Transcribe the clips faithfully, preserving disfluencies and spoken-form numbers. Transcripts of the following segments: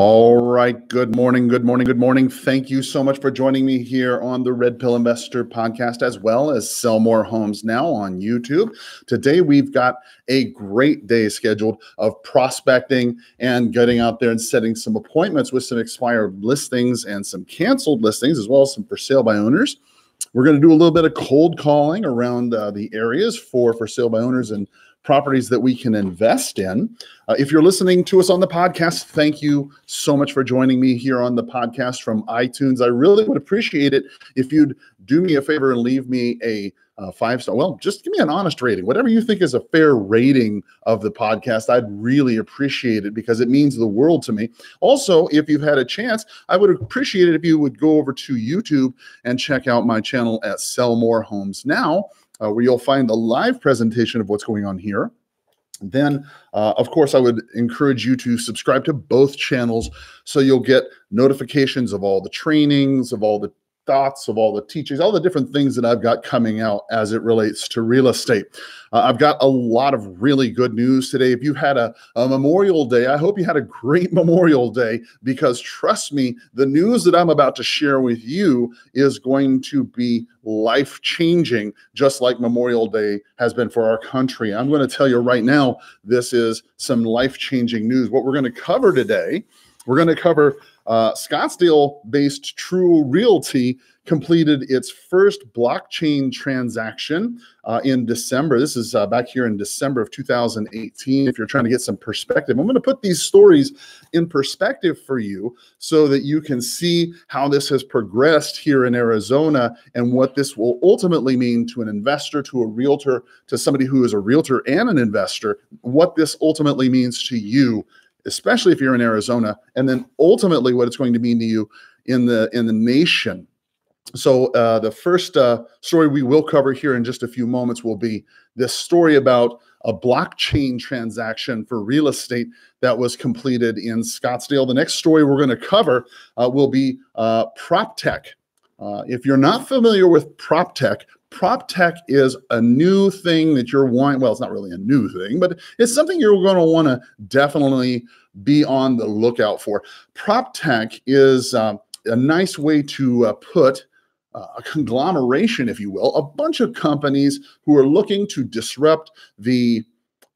All right. Good morning. Good morning. Good morning. Thank you so much for joining me here on the Red Pill Investor Podcast, as well as Sell More Homes Now on YouTube. Today, we've got a great day scheduled of prospecting and getting out there and setting some appointments with some expired listings and some canceled listings, as well as some for sale by owners. We're going to do a little bit of cold calling around uh, the areas for for sale by owners and properties that we can invest in. Uh, if you're listening to us on the podcast, thank you so much for joining me here on the podcast from iTunes. I really would appreciate it if you'd do me a favor and leave me a uh, five-star. Well, just give me an honest rating. Whatever you think is a fair rating of the podcast, I'd really appreciate it because it means the world to me. Also, if you've had a chance, I would appreciate it if you would go over to YouTube and check out my channel at Sell More Homes Now, Uh, where you'll find a live presentation of what's going on here. Then, uh, of course, I would encourage you to subscribe to both channels so you'll get notifications of all the trainings, of all the thoughts, of all the teachings, all the different things that I've got coming out as it relates to real estate. Uh, I've got a lot of really good news today. If you had a, a Memorial Day, I hope you had a great Memorial Day, because trust me, the news that I'm about to share with you is going to be life-changing, just like Memorial Day has been for our country. I'm going to tell you right now, this is some life-changing news. What we're going to cover today, we're going to cover uh, Scottsdale-based True Realty completed its first blockchain transaction uh, in December. This is uh, back here in December of two thousand eighteen. If you're trying to get some perspective, I'm going to put these stories in perspective for you so that you can see how this has progressed here in Arizona and what this will ultimately mean to an investor, to a realtor, to somebody who is a realtor and an investor, what this ultimately means to you, especially if you're in Arizona, and then ultimately what it's going to mean to you in the in the nation. So uh, the first uh, story we will cover here in just a few moments will be this story about a blockchain transaction for real estate that was completed in Scottsdale. The next story we're going to cover uh, will be uh, PropTech. Uh, if you're not familiar with PropTech, PropTech is a new thing that you're wanting. Well, it's not really a new thing, but it's something you're going to want to definitely be on the lookout for. PropTech is um, a nice way to uh, put uh, a conglomeration, if you will, a bunch of companies who are looking to disrupt the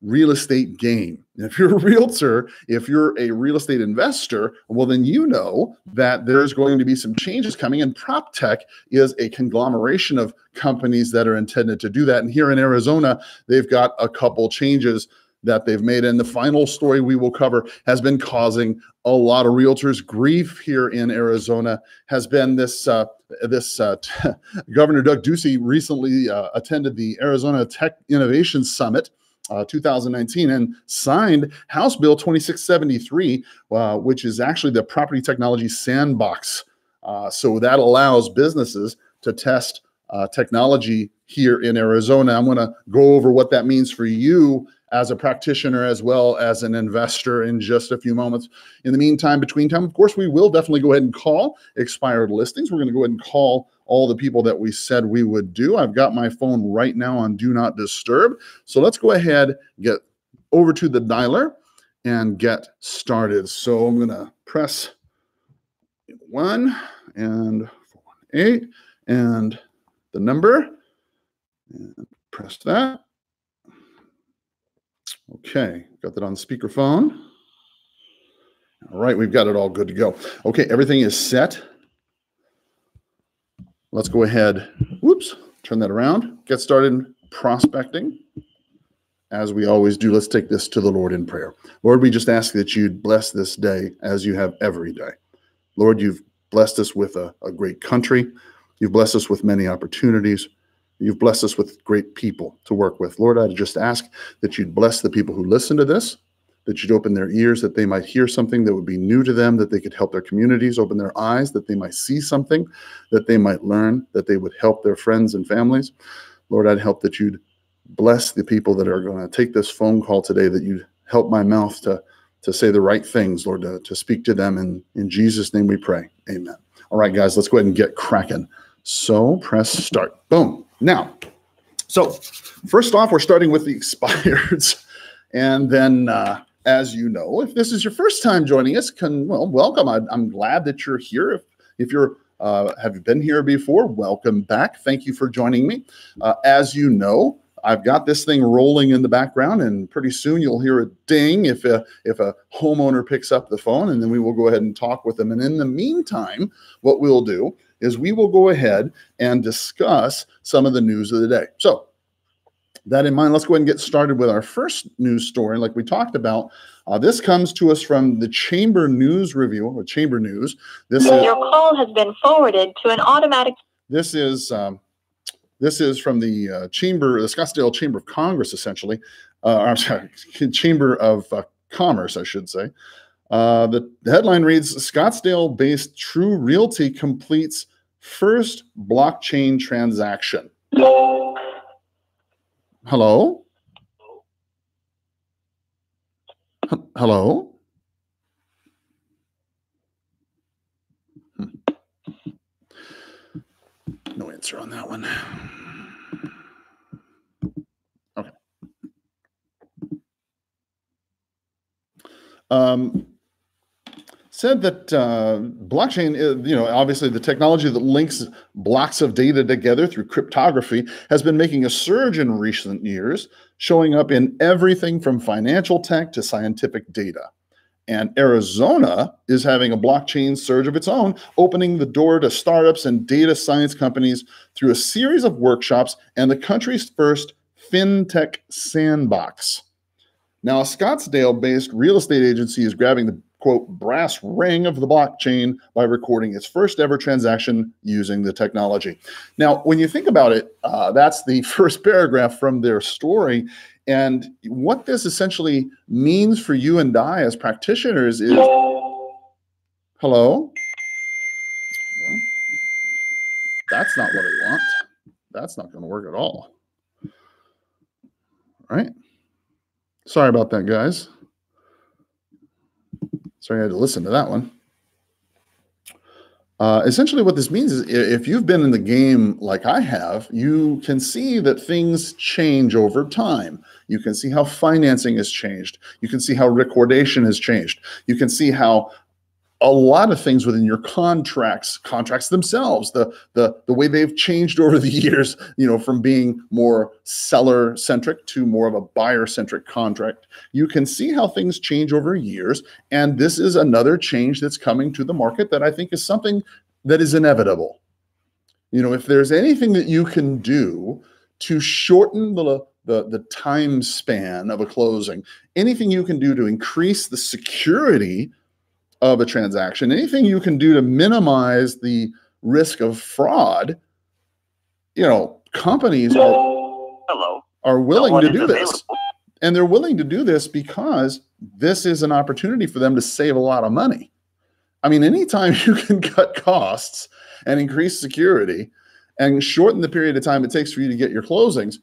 real estate game. And if you're a realtor, if you're a real estate investor, well, then you know that there's going to be some changes coming. And PropTech is a conglomeration of companies that are intended to do that. And here in Arizona, they've got a couple changes that they've made. And the final story we will cover has been causing a lot of realtors grief here in Arizona, has been this, uh, this uh, Governor Doug Ducey recently uh, attended the Arizona Tech Innovation Summit Uh, two thousand nineteen and signed House Bill twenty-six seventy-three, uh, which is actually the Property Technology Sandbox. Uh, so that allows businesses to test uh, technology here in Arizona. I'm going to go over what that means for you as a practitioner as well as an investor in just a few moments. In the meantime, between time, of course, we will definitely go ahead and call expired listings. We're going to go ahead and call all the people that we said we would do. I've got my phone right now on Do Not Disturb. So let's go ahead, get over to the dialer and get started. So I'm going to press one and four one eight and the number and press that. Okay, got that on speakerphone. All right, we've got it all good to go. Okay, everything is set. Let's go ahead, whoops, turn that around, get started prospecting. As we always do, let's take this to the Lord in prayer. Lord, we just ask that you'd bless this day as you have every day. Lord, you've blessed us with a, a great country. You've blessed us with many opportunities. You've blessed us with great people to work with. Lord, I just ask that you'd bless the people who listen to this, that you'd open their ears, that they might hear something that would be new to them, that they could help their communities, open their eyes, that they might see something, that they might learn, that they would help their friends and families. Lord, I'd help that you'd bless the people that are going to take this phone call today, that you'd help my mouth to, to say the right things, Lord, to, to speak to them. And in Jesus' name we pray, amen. All right, guys, let's go ahead and get cracking. So press start, boom. Now, so first off, we're starting with the expireds. And then uh, as you know, if this is your first time joining us, can, well, welcome. I, I'm glad that you're here. If, if you're uh, have been here before, welcome back. Thank you for joining me. Uh, as you know, I've got this thing rolling in the background, and pretty soon you'll hear a ding if a, if a homeowner picks up the phone, and then we will go ahead and talk with them. And in the meantime, what we'll do is we will go ahead and discuss some of the news of the day. So that in mind, let's go ahead and get started with our first news story. Like we talked about, uh, this comes to us from the Chamber News Review, or Chamber News. This is, your call has been forwarded to an automatic. This is... Um, This is from the uh, chamber, the Scottsdale Chamber of Congress, essentially. Uh, I'm sorry, Chamber of uh, Commerce, I should say. Uh, the, the headline reads, Scottsdale-based True Realty completes first blockchain transaction. Hello? H- hello? No answer on that one. Okay. Um, said that uh, blockchain, is, you know, obviously the technology that links blocks of data together through cryptography has been making a surge in recent years, showing up in everything from financial tech to scientific data. And Arizona is having a blockchain surge of its own, opening the door to startups and data science companies through a series of workshops and the country's first fintech sandbox. Now, a Scottsdale-based real estate agency is grabbing the, quote, brass ring of the blockchain by recording its first ever transaction using the technology. Now, when you think about it, uh, that's the first paragraph from their story. And what this essentially means for you and I as practitioners is, hello? Well, that's not what I want. That's not going to work at all. All right. Sorry about that, guys. Sorry I had to listen to that one. Uh, essentially what this means is if you've been in the game like I have, you can see that things change over time. You can see how financing has changed. You can see how recordation has changed. You can see how a lot of things within your contracts, contracts themselves, the, the, the way they've changed over the years, you know, from being more seller-centric to more of a buyer-centric contract. You can see how things change over years, and this is another change that's coming to the market that I think is something that is inevitable. You know, if there's anything that you can do to shorten the The, the time span of a closing, anything you can do to increase the security of a transaction, anything you can do to minimize the risk of fraud, you know, companies are, Hello. are willing to do this. Available. And they're willing to do this because this is an opportunity for them to save a lot of money. I mean, anytime you can cut costs and increase security and shorten the period of time it takes for you to get your closings,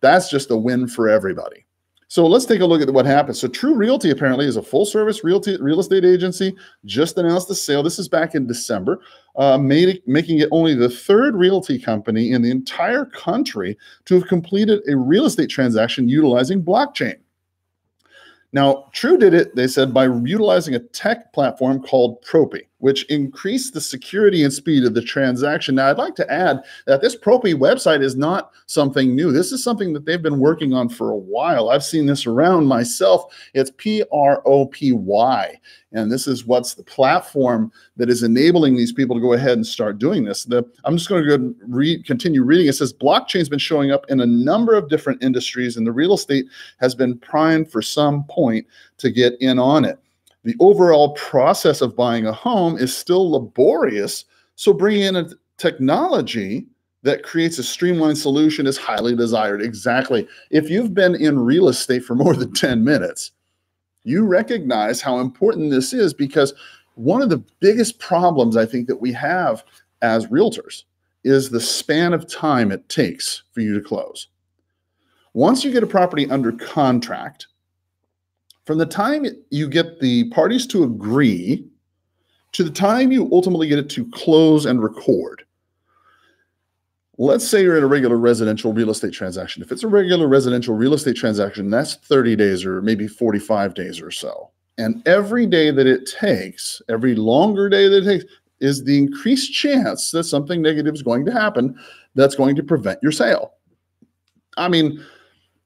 that's just a win for everybody. So let's take a look at what happens. So True Realty apparently is a full-service realty real estate agency, just announced the sale. This is back in December, uh, made it, making it only the third realty company in the entire country to have completed a real estate transaction utilizing blockchain. Now, True did it, they said, by utilizing a tech platform called Propy, which increased the security and speed of the transaction. Now, I'd like to add that this Propy website is not something new. This is something that they've been working on for a while. I've seen this around myself. It's P R O P Y, and this is what's the platform that is enabling these people to go ahead and start doing this. The, I'm just going to go and read, continue reading. It says, blockchain's been showing up in a number of different industries, and the real estate has been primed for some point to get in on it. The overall process of buying a home is still laborious, so bringing in a technology that creates a streamlined solution is highly desired. Exactly. If you've been in real estate for more than ten minutes, you recognize how important this is, because one of the biggest problems I think that we have as realtors is the span of time it takes for you to close. Once you get a property under contract, from the time you get the parties to agree to the time you ultimately get it to close and record, Let's say you're in a regular residential real estate transaction. If it's a regular residential real estate transaction, that's thirty days or maybe forty-five days or so. And every day that it takes, every longer day that it takes, is the increased chance that something negative is going to happen that's going to prevent your sale. I mean,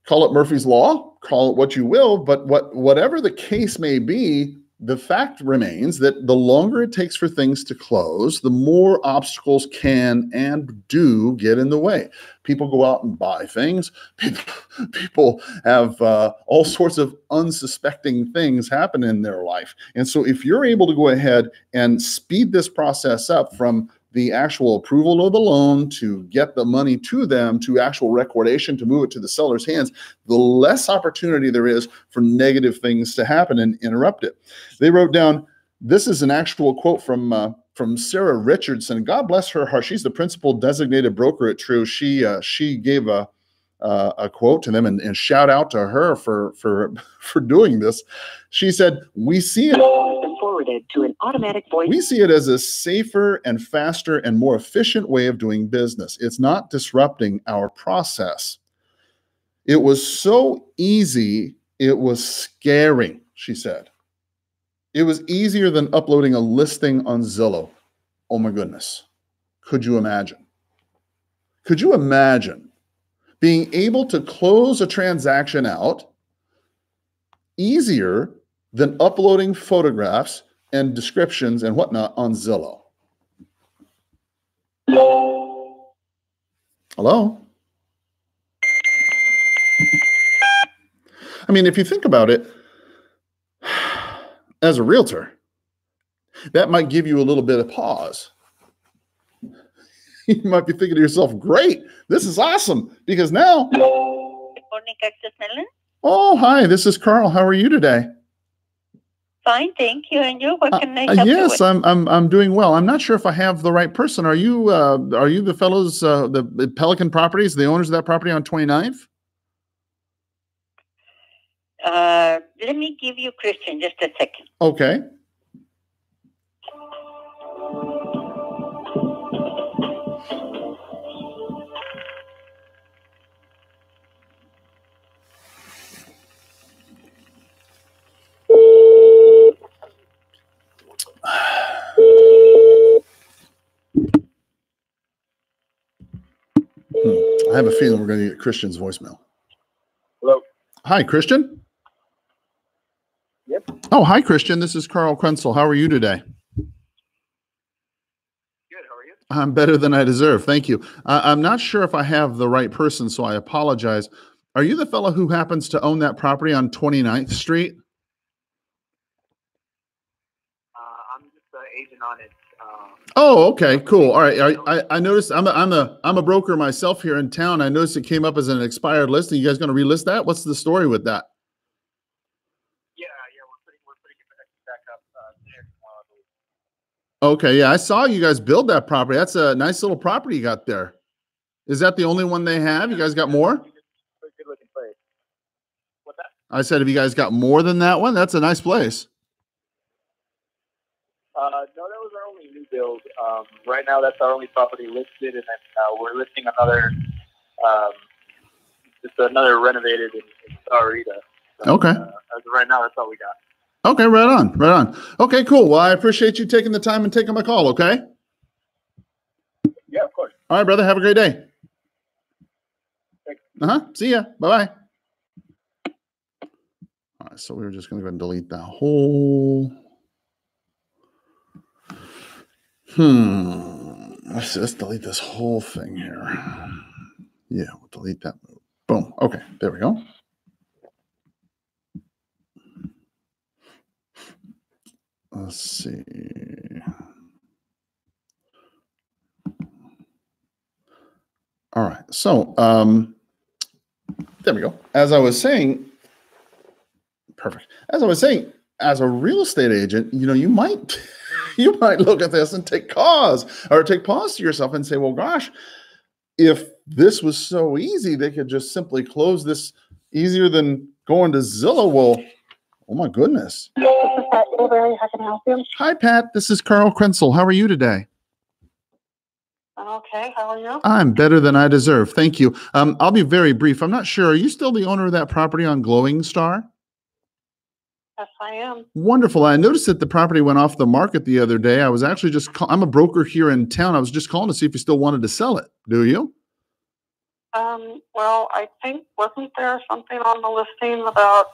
call it Murphy's Law, call it what you will, but what whatever the case may be, the fact remains that the longer it takes for things to close, the more obstacles can and do get in the way. People go out and buy things. People, people have uh, all sorts of unsuspecting things happen in their life. And so if you're able to go ahead and speed this process up from the actual approval of the loan to get the money to them to actual recordation to move it to the seller's hands, the less opportunity there is for negative things to happen and interrupt it. They wrote down, this is an actual quote from uh, from Sarah Richardson. God bless her heart. She's the principal designated broker at True. She uh, she gave a uh, a quote to them, and, and shout out to her for for for doing this. She said, "We see it." Forwarded to an automatic voice. We see it as a safer and faster and more efficient way of doing business. It's not disrupting our process. It was so easy, it was scary, she said. It was easier than uploading a listing on Zillow. Oh my goodness. Could you imagine? Could you imagine being able to close a transaction out easier than uploading photographs and descriptions and whatnot on Zillow? Hello? I mean, if you think about it, as a realtor, that might give you a little bit of pause. You might be thinking to yourself, great, this is awesome, because now... Oh, hi, this is Karl. How are you today? Fine, thank you. And you, what can I help uh, yes, you with? I'm I'm I'm doing well. I'm not sure if I have the right person. Are you uh, are you the fellows uh, the, the Pelican Properties, the owners of that property on twenty-ninth? Uh, let me give you Christian just a second. Okay. I have a feeling we're going to get Christian's voicemail. Hello. Hi, Christian. Yep. Oh, hi, Christian. This is Karl Krentzel. How are you today? Good. How are you? I'm better than I deserve. Thank you. Uh, I'm not sure if I have the right person, so I apologize. Are you the fellow who happens to own that property on twenty-ninth street? Uh, I'm just the agent on it. Oh, okay, cool. All right, I, I, I noticed I'm a, I'm a I'm a broker myself here in town. I noticed it came up as an expired listing. You guys going to relist that? What's the story with that? Yeah, yeah, we're putting we're putting it back up uh, there tomorrow. Okay, yeah, I saw you guys build that property. That's a nice little property you got there. Is that the only one they have? You guys got more? Pretty good looking place. What's that? I said, have you guys got more than that one? That's a nice place. Uh, no, that was our only new build. Um, right now, that's our only property listed, and then uh, we're listing another, um, just another renovated in, in Sarita. So, okay. Uh, as of right now, that's all we got. Okay, right on, right on. Okay, cool. Well, I appreciate you taking the time and taking my call, okay? Yeah, of course. All right, brother. Have a great day. Thanks. Uh-huh. See ya. Bye-bye. All right, so we were just going to go ahead and delete that whole... Hmm. Let's, let's delete this whole thing here. Yeah, we'll delete that. Boom. Okay, there we go. Let's see. All right. So, um, there we go. As I was saying, perfect. As I was saying, as a real estate agent, you know, you might... You might look at this and take cause or take pause to yourself and say, well, gosh, if this was so easy, they could just simply close this easier than going to Zillow. Well, oh, my goodness. This is Pat Newberry. How can I help you? Hi, Pat. This is Karl Krentzel. How are you today? Uh, okay. How are you? I'm better than I deserve. Thank you. Um, I'll be very brief. I'm not sure. Are you still the owner of that property on Glowing Star? Yes, I am. Wonderful. I noticed that the property went off the market the other day. I was actually just call- I'm a broker here in town. I was just calling to see if you still wanted to sell it. Do you? Um, well, I think, wasn't there something on the listing about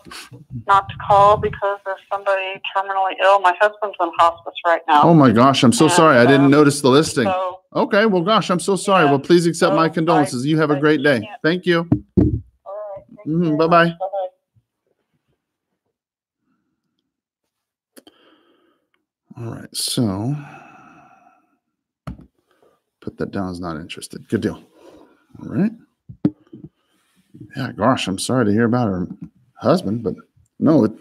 not to call because there's somebody terminally ill? My husband's in hospice right now. Oh my gosh, I'm so and, sorry. I um, didn't notice the listing. So, okay, well, gosh, I'm so sorry. Yeah, well, please accept so my condolences. I, you have I a great day. Can't. Thank you. All right. Thank mm-hmm. you Bye-bye. Much. Bye-bye. All right, so put that down as not interested. Good deal. All right. Yeah, gosh, I'm sorry to hear about her husband, but no, it,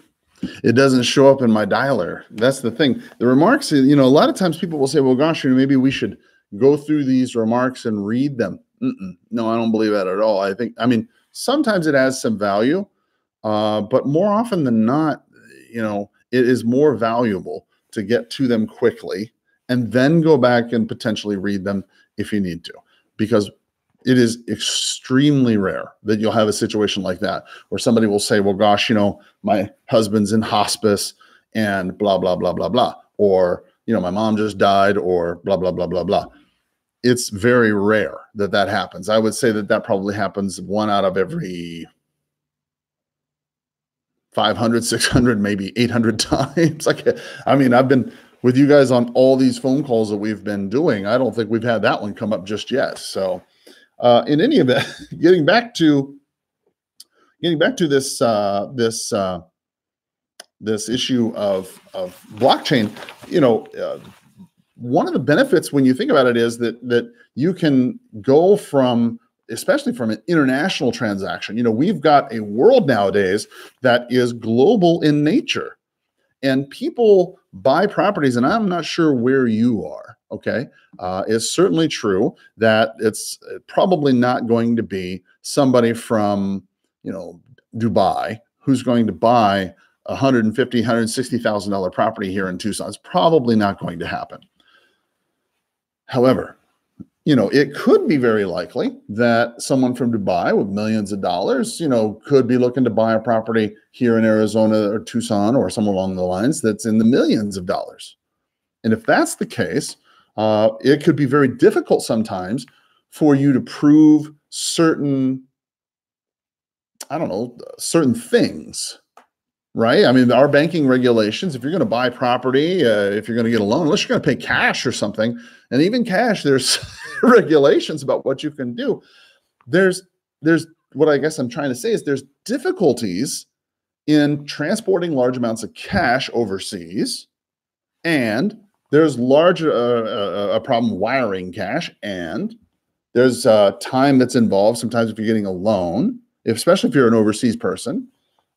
it doesn't show up in my dialer. That's the thing. The remarks, you know, a lot of times people will say, well, gosh, you know, maybe we should go through these remarks and read them. Mm-mm. No, I don't believe that at all. I think, I mean, sometimes it has some value, uh, but more often than not, you know, it is more valuable to get to them quickly and then go back and potentially read them if you need to, because it is extremely rare that you'll have a situation like that where somebody will say, well, gosh, you know, my husband's in hospice and blah, blah, blah, blah, blah. Or, you know, my mom just died or blah, blah, blah, blah, blah. It's very rare that that happens. I would say that that probably happens one out of every five hundred, six hundred, maybe eight hundred times. Like, I mean, I've been with you guys on all these phone calls that we've been doing. I don't think we've had that one come up just yet. So, Uh, in any event, getting back to getting back to this uh, this uh, this issue of of blockchain, you know, uh, one of the benefits when you think about it is that that you can go from, especially from an international transaction. You know, we've got a world nowadays that is global in nature, and people buy properties, and I'm not sure where you are. Okay, uh, it's certainly true that it's probably not going to be somebody from, you know, Dubai who's going to buy a one hundred fifty thousand, one hundred sixty thousand dollars property here in Tucson. It's probably not going to happen. However, you know, it could be very likely that someone from Dubai with millions of dollars, you know, could be looking to buy a property here in Arizona or Tucson or somewhere along the lines that's in the millions of dollars. And if that's the case, Uh, it could be very difficult sometimes for you to prove certain, I don't know, certain things, right? I mean, our banking regulations, if you're going to buy property, uh, if you're going to get a loan, unless you're going to pay cash or something, and even cash, there's regulations about what you can do. There's, there's what I guess I'm trying to say is there's difficulties in transporting large amounts of cash overseas, and there's large uh, uh, a problem wiring cash, and there's uh, time that's involved. Sometimes if you're getting a loan, especially if you're an overseas person,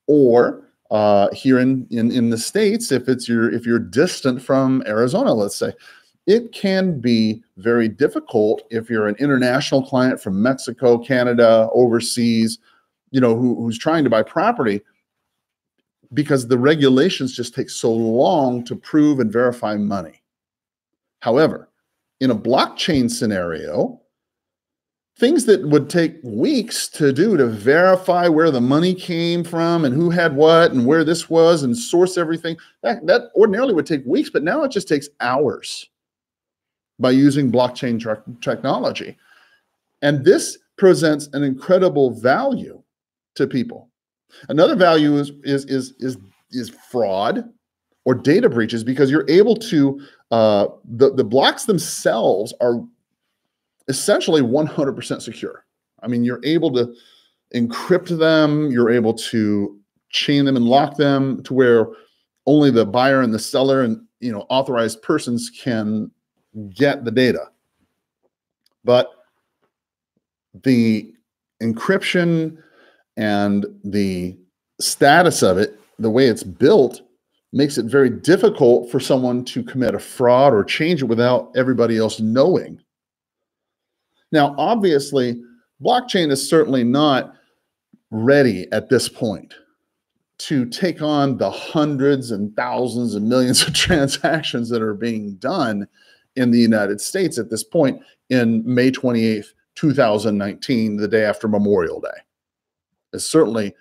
or uh, here in, in in the States, if it's your if you're distant from Arizona, let's say, it can be very difficult if you're an international client from Mexico, Canada, overseas, you know, who, who's trying to buy property, because the regulations just take so long to prove and verify money. However, in a blockchain scenario, things that would take weeks to do to verify where the money came from and who had what and where this was and source everything, that, that ordinarily would take weeks, but now it just takes hours by using blockchain tr- technology. And this presents an incredible value to people. Another value is, is, is, is, is fraud or data breaches, because you're able to, uh, the, the blocks themselves are essentially one hundred percent secure. I mean, you're able to encrypt them. You're able to chain them and lock them to where only the buyer and the seller and, you know, authorized persons can get the data. But the encryption and the status of it, the way it's built, makes it very difficult for someone to commit a fraud or change it without everybody else knowing. Now, obviously, blockchain is certainly not ready at this point to take on the hundreds and thousands and millions of transactions that are being done in the United States at this point in May twenty-eighth, two thousand nineteen, the day after Memorial Day. It's certainly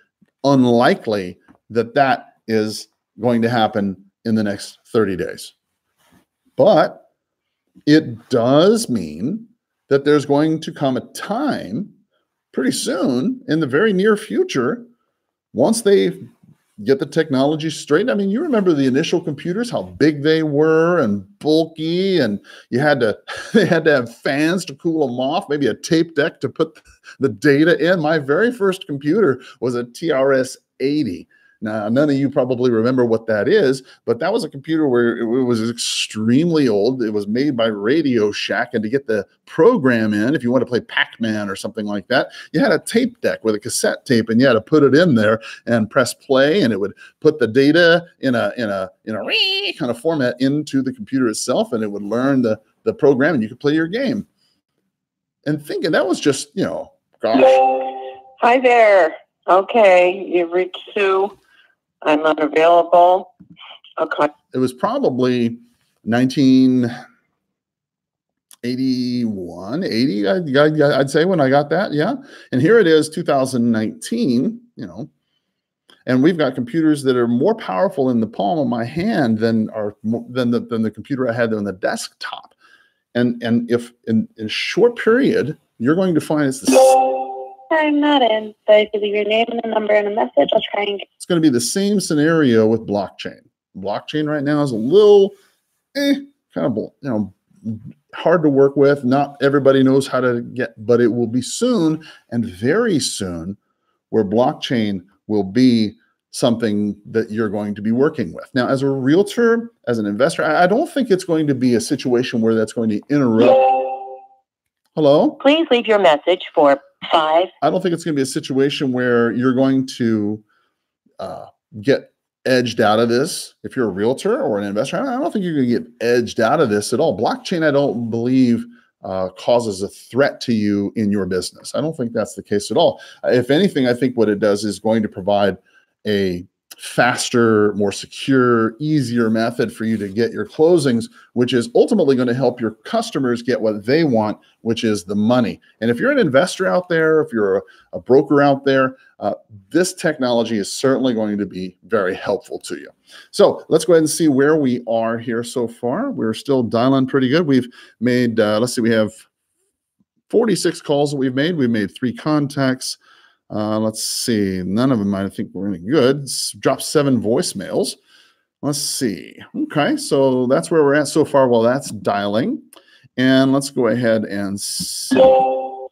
unlikely that that is going to happen in the next thirty days. But it does mean that there's going to come a time pretty soon in the very near future, once they get the technology straight. I mean, you remember the initial computers, how big they were and bulky, and you had to, they had to have fans to cool them off, maybe a tape deck to put the data in. My very first computer was a T R S eighty. Now, none of you probably remember what that is, but that was a computer where it was extremely old. It was made by Radio Shack, and to get the program in, if you want to play Pac-Man or something like that, you had a tape deck with a cassette tape, and you had to put it in there and press play, and it would put the data in a in a in a wee kind of format into the computer itself, and it would learn the the program, and you could play your game. And thinking that was just, you know, gosh. Hi there. Okay, you've reached Sue. I'm not available. Okay. It was probably nineteen eighty-one, eighty, I'd, I'd say, when I got that, yeah. And here it is, two thousand nineteen, you know, and we've got computers that are more powerful in the palm of my hand than are than the than the computer I had on the desktop. And and if in, in a short period, you're going to find it's the I'm not in, but if you leave your name and a number and a message, I'll try and get. It's going to be the same scenario with blockchain. Blockchain right now is a little, eh, kind of, you know, hard to work with. Not everybody knows how to get, but it will be soon, and very soon, where blockchain will be something that you're going to be working with. Now, as a realtor, as an investor, I don't think it's going to be a situation where that's going to interrupt. Hello? Please leave your message for five. I don't think it's going to be a situation where you're going to uh, get edged out of this. If you're a realtor or an investor, I don't think you're going to get edged out of this at all. Blockchain, I don't believe, uh, causes a threat to you in your business. I don't think that's the case at all. If anything, I think what it does is going to provide a faster, more secure, easier method for you to get your closings, which is ultimately going to help your customers get what they want, which is the money. And if you're an investor out there, if you're a, a broker out there, uh, this technology is certainly going to be very helpful to you. So let's go ahead and see where we are here so far. We're still dialing pretty good. We've made, uh, let's see, we have forty-six calls that we've made. We've made three contacts. Uh, let's see. None of them, I think, were any good. Dropped seven voicemails. Let's see. Okay, so that's where we're at so far. Well, that's dialing. And let's go ahead and see. Hello?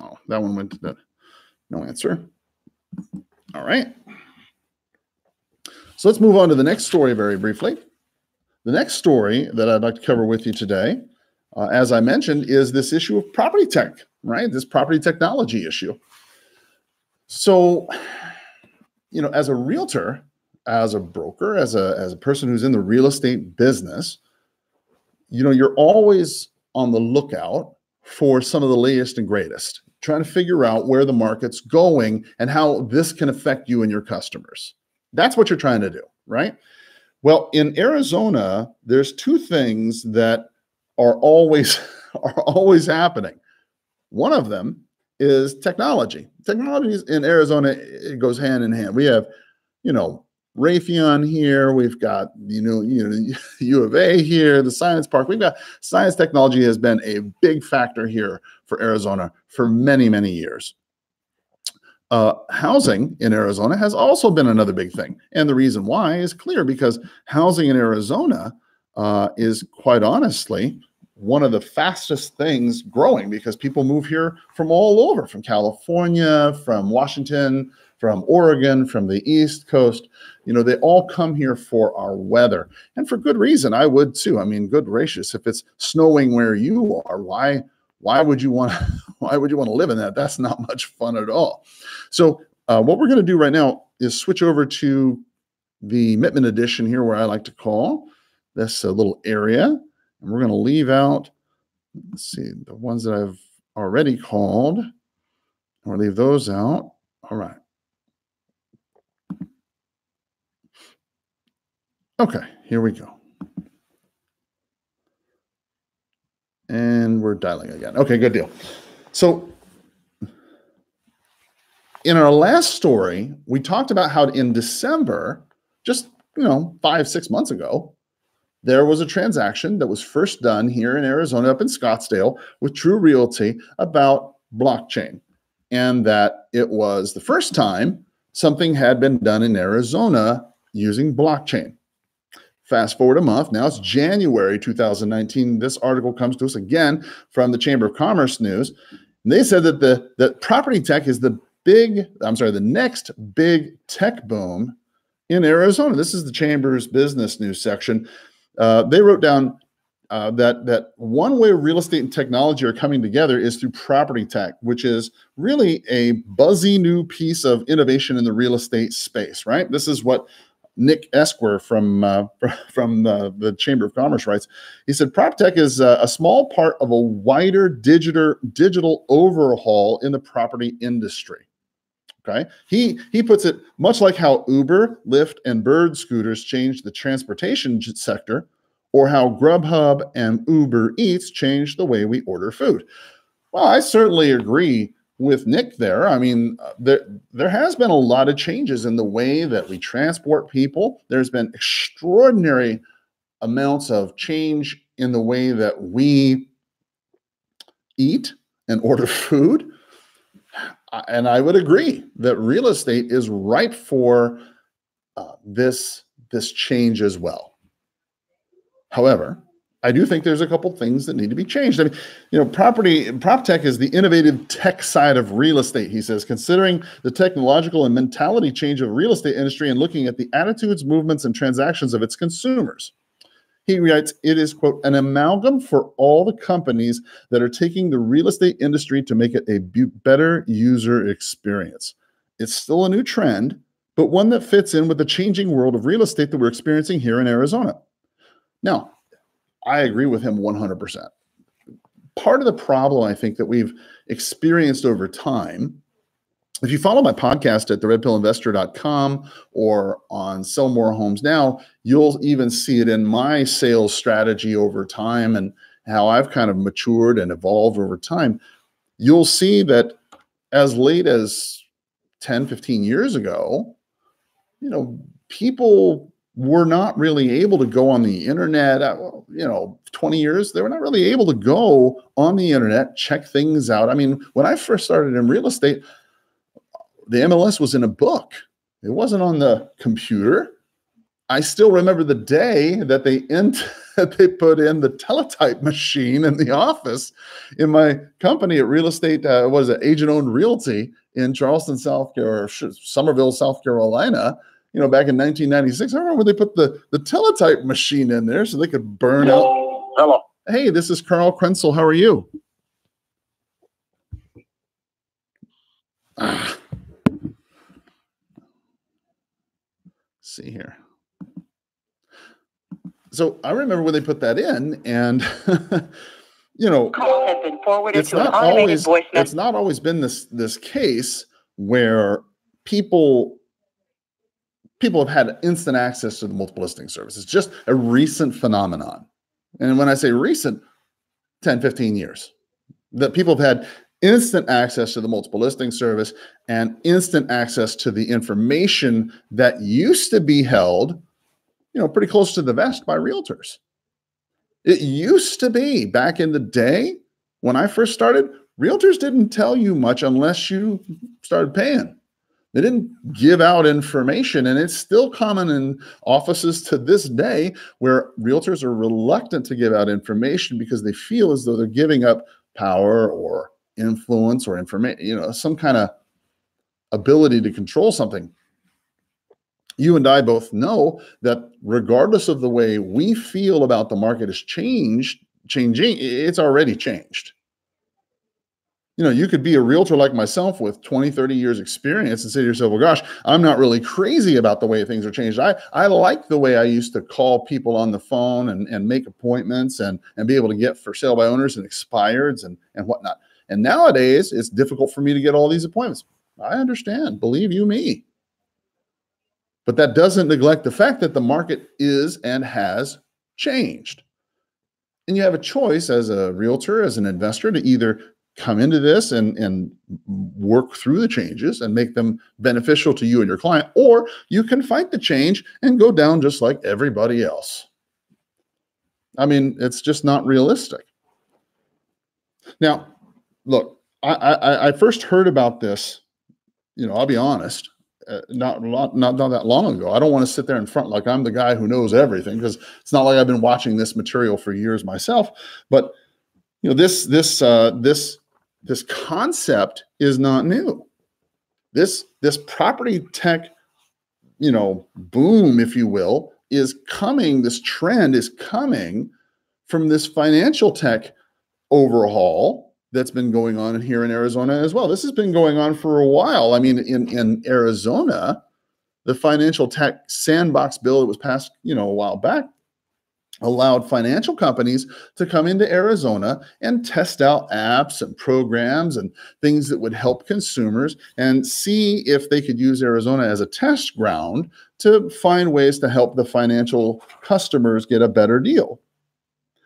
Oh, that one went to the no answer. All right. So let's move on to the next story very briefly. The next story that I'd like to cover with you today, uh, as I mentioned, is this issue of property tech. Right? This property technology issue. So, you know, as a realtor, as a broker, as a, as a person who's in the real estate business, you know, you're always on the lookout for some of the latest and greatest, trying to figure out where the market's going and how this can affect you and your customers. That's what you're trying to do, right? Well, in Arizona, there's two things that are always, are always happening. One of them is technology. Technologies in Arizona, it goes hand in hand. We have, you know, Raytheon here. We've got, you know, you know, U of A here, the science park. We've got science technology has been a big factor here for Arizona for many, many years. Uh, housing in Arizona has also been another big thing. And the reason why is clear, because housing in Arizona uh, is quite honestly one of the fastest things growing, because people move here from all over, from California, from Washington, from Oregon, from the East Coast. You know, they all come here for our weather, and for good reason. I would too. I mean, good gracious, if it's snowing where you are, why, why would you want, why would you want to live in that? That's not much fun at all. So uh, what we're going to do right now is switch over to the Mittman edition here, where I like to call this a little area. And we're going to leave out, let's see, the ones that I've already called. Or leave those out. All right. Okay, here we go. dialing again. Okay, good deal. So in our last story, we talked about how in December, just, you know, five, six months ago, there was a transaction that was first done here in Arizona up in Scottsdale with True Realty about blockchain, and that it was the first time something had been done in Arizona using blockchain. Fast forward a month, now it's January two thousand nineteen. This article comes to us again from the Chamber of Commerce News. And they said that the that property tech is the big, I'm sorry, the next big tech boom in Arizona. This is the Chamber's business news section. Uh, they wrote down uh, that, that one way real estate and technology are coming together is through property tech, which is really a buzzy new piece of innovation in the real estate space, right? This is what Nick Esquire from uh, from the, the Chamber of Commerce writes. He said, PropTech is a, a small part of a wider digital digital overhaul in the property industry. Okay, he he puts it much like how Uber, Lyft, and Bird scooters changed the transportation sector, or how Grubhub and Uber Eats changed the way we order food. Well, I certainly agree with Nick there. I mean, there, there has been a lot of changes in the way that we transport people. There's been extraordinary amounts of change in the way that we eat and order food. And I would agree that real estate is ripe for uh, this, this change as well. However, I do think there's a couple things that need to be changed. I mean, you know, property prop tech is the innovative tech side of real estate, he says, considering the technological and mentality change of real estate industry and looking at the attitudes, movements, and transactions of its consumers. He writes, it is, quote, an amalgam for all the companies that are taking the real estate industry to make it a better user experience. It's still a new trend, but one that fits in with the changing world of real estate that we're experiencing here in Arizona. Now, I agree with him one hundred percent. Part of the problem, I think, that we've experienced over time, if you follow my podcast at the red pill investor dot com or on Sell More Homes Now, you'll even see it in my sales strategy over time and how I've kind of matured and evolved over time. You'll see that as late as ten, fifteen years ago, you know, people were not really able to go on the internet. You know, twenty years, they were not really able to go on the internet, check things out. I mean, when I first started in real estate, the M L S was in a book. It wasn't on the computer. I still remember the day that they that they put in the teletype machine in the office in my company at real estate, uh, what is it, agent-owned realty in Charleston, South Carolina, or Summerville, South Carolina. You know, back in nineteen ninety-six, I remember they put the, the teletype machine in there so they could burn out. Hello. Hey, this is Karl Krentzel. How are you? Ah. See here. So I remember when they put that in, and you know, call has been forwarded to an automated always, voice message. It's not always been this this case where people. People have had instant access to the multiple listing service. It's just a recent phenomenon. And when I say recent, ten, fifteen years, that people have had instant access to the multiple listing service and instant access to the information that used to be held, you know, pretty close to the vest by realtors. It used to be back in the day when I first started, realtors didn't tell you much unless you started paying. They didn't give out information, and it's still common in offices to this day where realtors are reluctant to give out information because they feel as though they're giving up power or influence or information, you know, some kind of ability to control something. You and I both know that regardless of the way we feel about the market has changed, changing, it's already changed. You know, you could be a realtor like myself with twenty, thirty years experience and say to yourself, well, gosh, I'm not really crazy about the way things are changed. I, I like the way I used to call people on the phone and, and make appointments and, and be able to get for sale by owners and expireds and, and whatnot. And nowadays, it's difficult for me to get all these appointments. I understand, believe you me. But that doesn't neglect the fact that the market is and has changed. And you have a choice as a realtor, as an investor, to either come into this and, and work through the changes and make them beneficial to you and your client, or you can fight the change and go down just like everybody else. I mean, it's just not realistic. Now, look, I, I, I first heard about this, you know, I'll be honest, uh, not, not, not that long ago. I don't want to sit there in front like I'm the guy who knows everything, because it's not like I've been watching this material for years myself. But, you know, this, this, uh, this, this concept is not new. This, this property tech, you know, boom, if you will, is coming. This trend is coming from this financial tech overhaul that's been going on here in Arizona as well. This has been going on for a while. I mean, in, in Arizona, the financial tech sandbox bill that was passed, you know, a while back, allowed financial companies to come into Arizona and test out apps and programs and things that would help consumers and see if they could use Arizona as a test ground to find ways to help the financial customers get a better deal.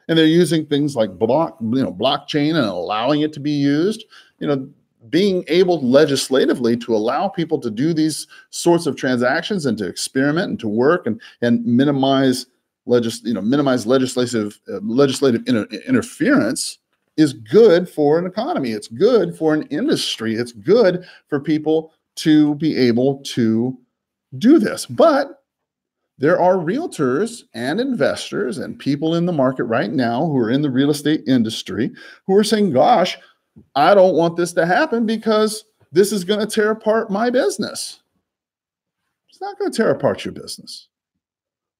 And they're using things like block, you know, blockchain and allowing it to be used, you know, being able legislatively to allow people to do these sorts of transactions and to experiment and to work and, and minimize Legis, you know, minimize legislative uh, legislative inter interference is good for an economy. It's good for an industry. It's good for people to be able to do this. But there are realtors and investors and people in the market right now who are in the real estate industry who are saying, gosh, I don't want this to happen because this is going to tear apart my business. It's not going to tear apart your business.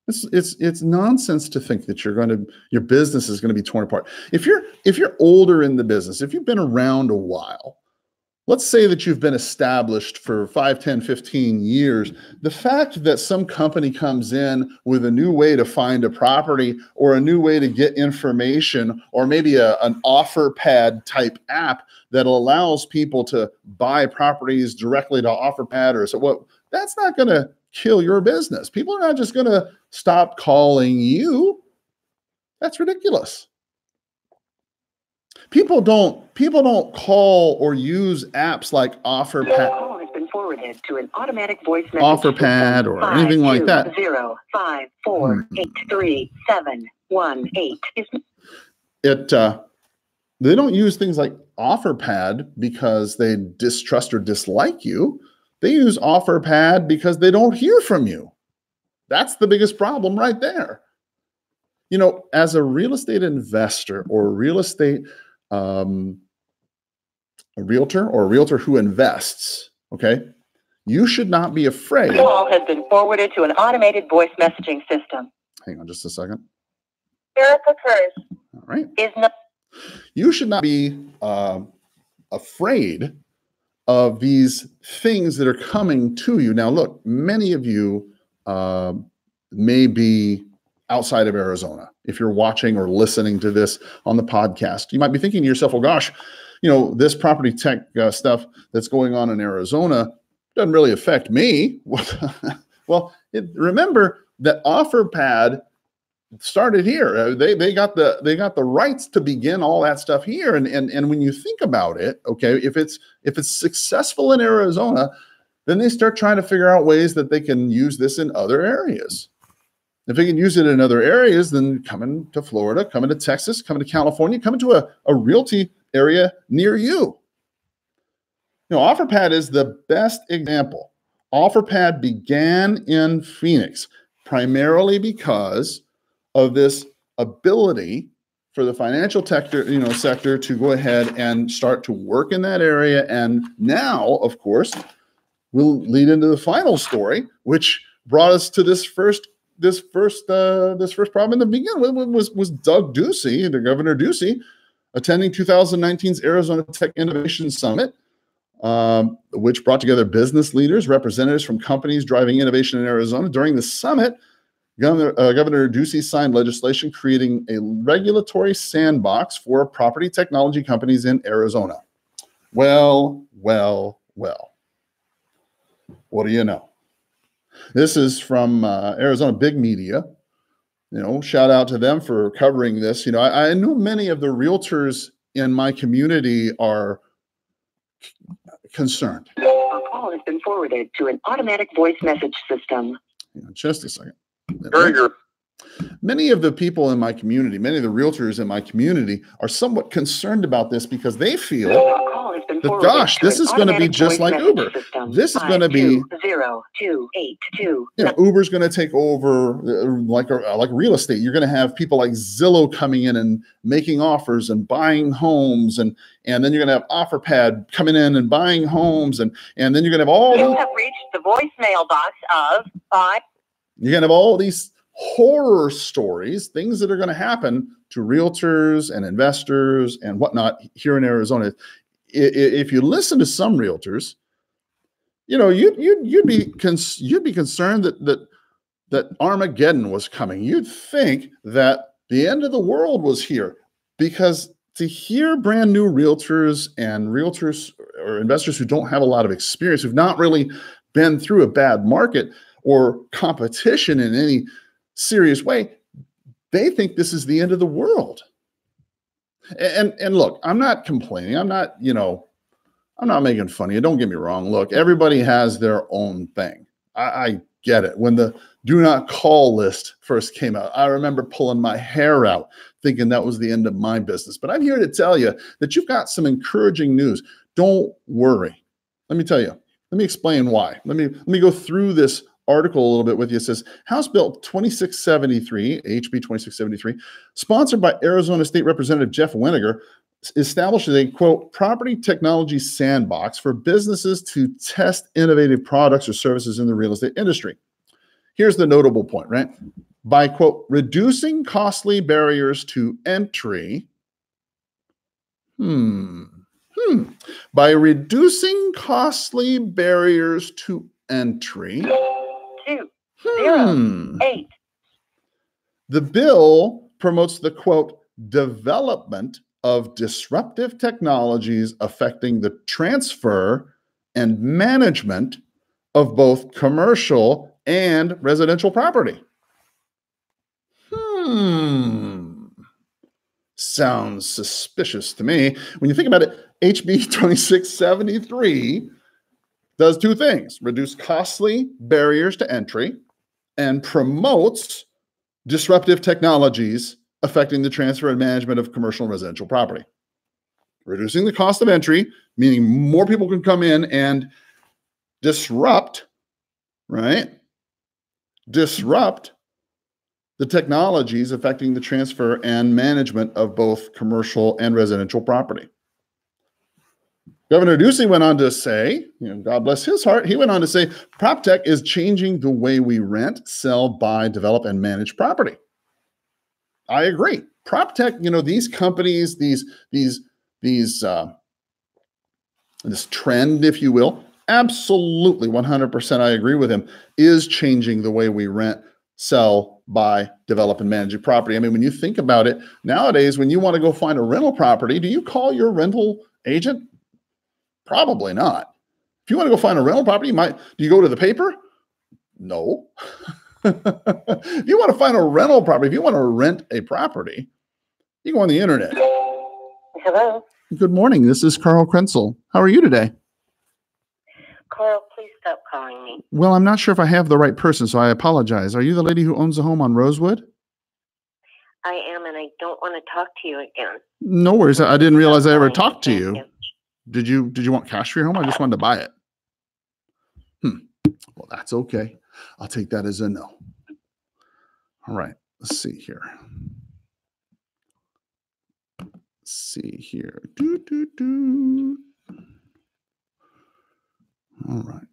It's, it's, it's nonsense to think that you're going to, your business is going to be torn apart. If you're, if you're older in the business, if you've been around a while, let's say that you've been established for five, ten, fifteen years, the fact that some company comes in with a new way to find a property or a new way to get information, or maybe a, an OfferPad type app that allows people to buy properties directly to OfferPad or so, well, that's not going to kill your business. People are not just going to stop calling you. That's ridiculous. People don't, people don't call or use apps like OfferPad has been forwarded to an automatic voice message OfferPad or five, anything two, like that. zero five four eight three seven one eight. It, uh, they don't use things like OfferPad because they distrust or dislike you. They use OfferPad because they don't hear from you. That's the biggest problem right there. You know, as a real estate investor or real estate, um, a realtor or a realtor who invests, okay, you should not be afraid. Call has been forwarded to an automated voice messaging system. Hang on just a second. Erica Curse. All right. Is not. You should not be uh, afraid of these things that are coming to you. Now, look, many of you uh, may be outside of Arizona. If you're watching or listening to this on the podcast, you might be thinking to yourself, well, gosh, you know, this property tech uh, stuff that's going on in Arizona doesn't really affect me. Well, it, remember that OfferPad started here. Uh, they they got the they got the rights to begin all that stuff here. And and and when you think about it, okay, if it's if it's successful in Arizona, then they start trying to figure out ways that they can use this in other areas. If they can use it in other areas, then coming to Florida, coming to Texas, coming to California, coming to a, a realty area near you. You know, OfferPad is the best example. OfferPad began in Phoenix primarily because of this ability for the financial sector, you know, sector to go ahead and start to work in that area. And now, of course, we'll lead into the final story, which brought us to this first, this first, uh, this first problem. In the beginning was, was Doug Ducey, the Governor Ducey, attending two thousand nineteen's Arizona Tech Innovation Summit, um, which brought together business leaders, representatives from companies driving innovation in Arizona. During the summit, Governor, uh, Governor Ducey signed legislation creating a regulatory sandbox for property technology companies in Arizona. Well, well, well. What do you know? This is from uh, Arizona Big Media, you know, shout out to them for covering this. You know, I, I know many of the realtors in my community are concerned. A call has been forwarded to an automatic voice message system. Yeah, just a second. Burger. Many of the people in my community, many of the realtors in my community are somewhat concerned about this because they feel that, gosh, this is going to be just like Uber. System. This Five, is going to be zero, two, eight, two. You know, Uber's going to take over like a, like real estate. You're going to have people like Zillow coming in and making offers and buying homes, and and then you're going to have OfferPad coming in and buying homes, and and then you're going to have all. You have reached the voicemail box of five. You're going to have all these horror stories, things that are going to happen to realtors and investors and whatnot here in Arizona. If you listen to some realtors, you know, you'd you'd you'd be you'd be concerned that that that Armageddon was coming. You'd think that the end of the world was here, because to hear brand new realtors and realtors or investors who don't have a lot of experience, who've not really been through a bad market or competition in any serious way, they think this is the end of the world. And and look, I'm not complaining. I'm not, you know, I'm not making fun of you. Don't get me wrong. Look, everybody has their own thing. I, I get it. When the do not call list first came out, I remember pulling my hair out thinking that was the end of my business. But I'm here to tell you that you've got some encouraging news. Don't worry. Let me tell you. Let me explain why. Let me let me go through this article a little bit with you. It says House Bill twenty-six seventy-three, H B twenty-six seventy-three, sponsored by Arizona State Representative Jeff Winiger, establishes a, quote, property technology sandbox for businesses to test innovative products or services in the real estate industry. Here's the notable point, right? By, quote, reducing costly barriers to entry. Hmm. Hmm. By reducing costly barriers to entry. Two, zero, hmm. eight. The bill promotes the, quote, development of disruptive technologies affecting the transfer and management of both commercial and residential property. Hmm. Sounds suspicious to me. When you think about it, H B twenty-six seventy-three does two things: reduce costly barriers to entry and promotes disruptive technologies affecting the transfer and management of commercial and residential property. Reducing the cost of entry, meaning more people can come in and disrupt, right? Disrupt the technologies affecting the transfer and management of both commercial and residential property. Governor Ducey went on to say, you know, God bless his heart, he went on to say, PropTech is changing the way we rent, sell, buy, develop, and manage property. I agree. PropTech, you know, these companies, these, these, these, uh, this trend, if you will, absolutely one hundred percent I agree with him, is changing the way we rent, sell, buy, develop, and manage your property. I mean, when you think about it, nowadays, when you want to go find a rental property, do you call your rental agent? Probably not. If you want to go find a rental property, you might. Do you go to the paper? No. If you want to find a rental property, if you want to rent a property, you go on the internet. Hello. Good morning. This is Karl Krentzel. How are you today? Karl, please stop calling me. Well, I'm not sure if I have the right person, so I apologize. Are you the lady who owns a home on Rosewood? I am, and I don't want to talk to you again. No worries. I didn't realize I ever talked to you. Did you did you want cash for your home? I just wanted to buy it. Hmm. Well, that's okay. I'll take that as a no. All right. Let's see here. Let's see here. Do do do. All right.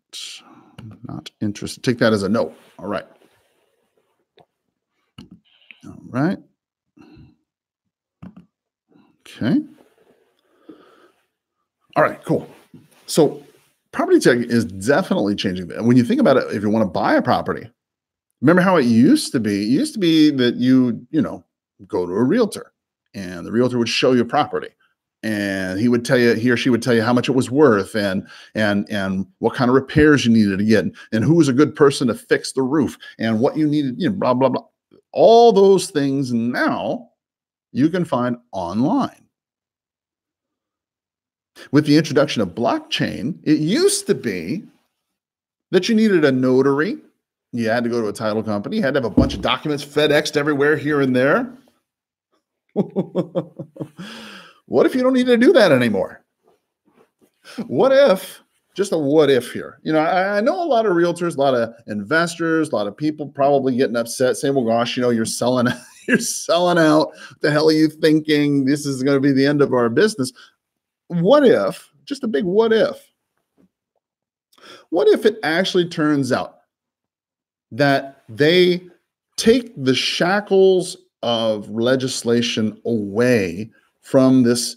Not interested. Take that as a no. All right. All right. Okay. All right, cool. So property tech is definitely changing. And when you think about it, if you want to buy a property, remember how it used to be? It used to be that you, you know, go to a realtor and the realtor would show you a property and he would tell you, he or she would tell you how much it was worth and and and what kind of repairs you needed to get and who was a good person to fix the roof and what you needed, you know, blah, blah, blah. All those things now you can find online. With the introduction of blockchain, it used to be that you needed a notary. You had to go to a title company. You had to have a bunch of documents FedExed everywhere, here and there. What if you don't need to do that anymore? What if, just a what if here. You know, I, I know a lot of realtors, a lot of investors, a lot of people probably getting upset saying, well, gosh, you know, you're selling, you're selling out. What the hell are you thinking? This is going to be the end of our business. What if, just a big what if, what if it actually turns out that they take the shackles of legislation away from this,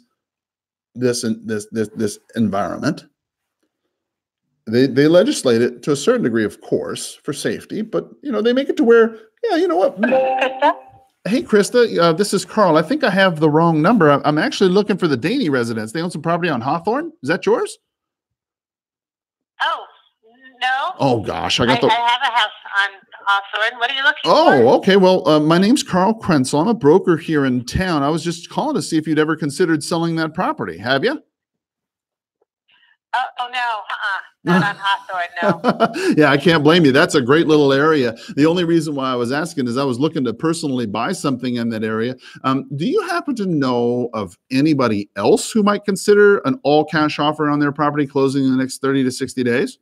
this, this, this, this environment? They, they legislate it to a certain degree, of course, for safety, but, you know, they make it to where, yeah, you know what? Krista? Hey, Krista, uh, this is Karl. I think I have the wrong number. I'm actually looking for the Daney residents. They own some property on Hawthorne. Is that yours? Oh, no. Oh, gosh. I got I, the. I have a house on Hawthorne. What are you looking oh, for? Oh, okay. Well, uh, my name's Karl Krentzel. I'm a broker here in town. I was just calling to see if you'd ever considered selling that property. Have you? Oh, oh no, uh-uh. Not on Hawthorne, no. Yeah, I can't blame you. That's a great little area. The only reason why I was asking is I was looking to personally buy something in that area. Um, do you happen to know of anybody else who might consider an all-cash offer on their property closing in the next thirty to sixty days?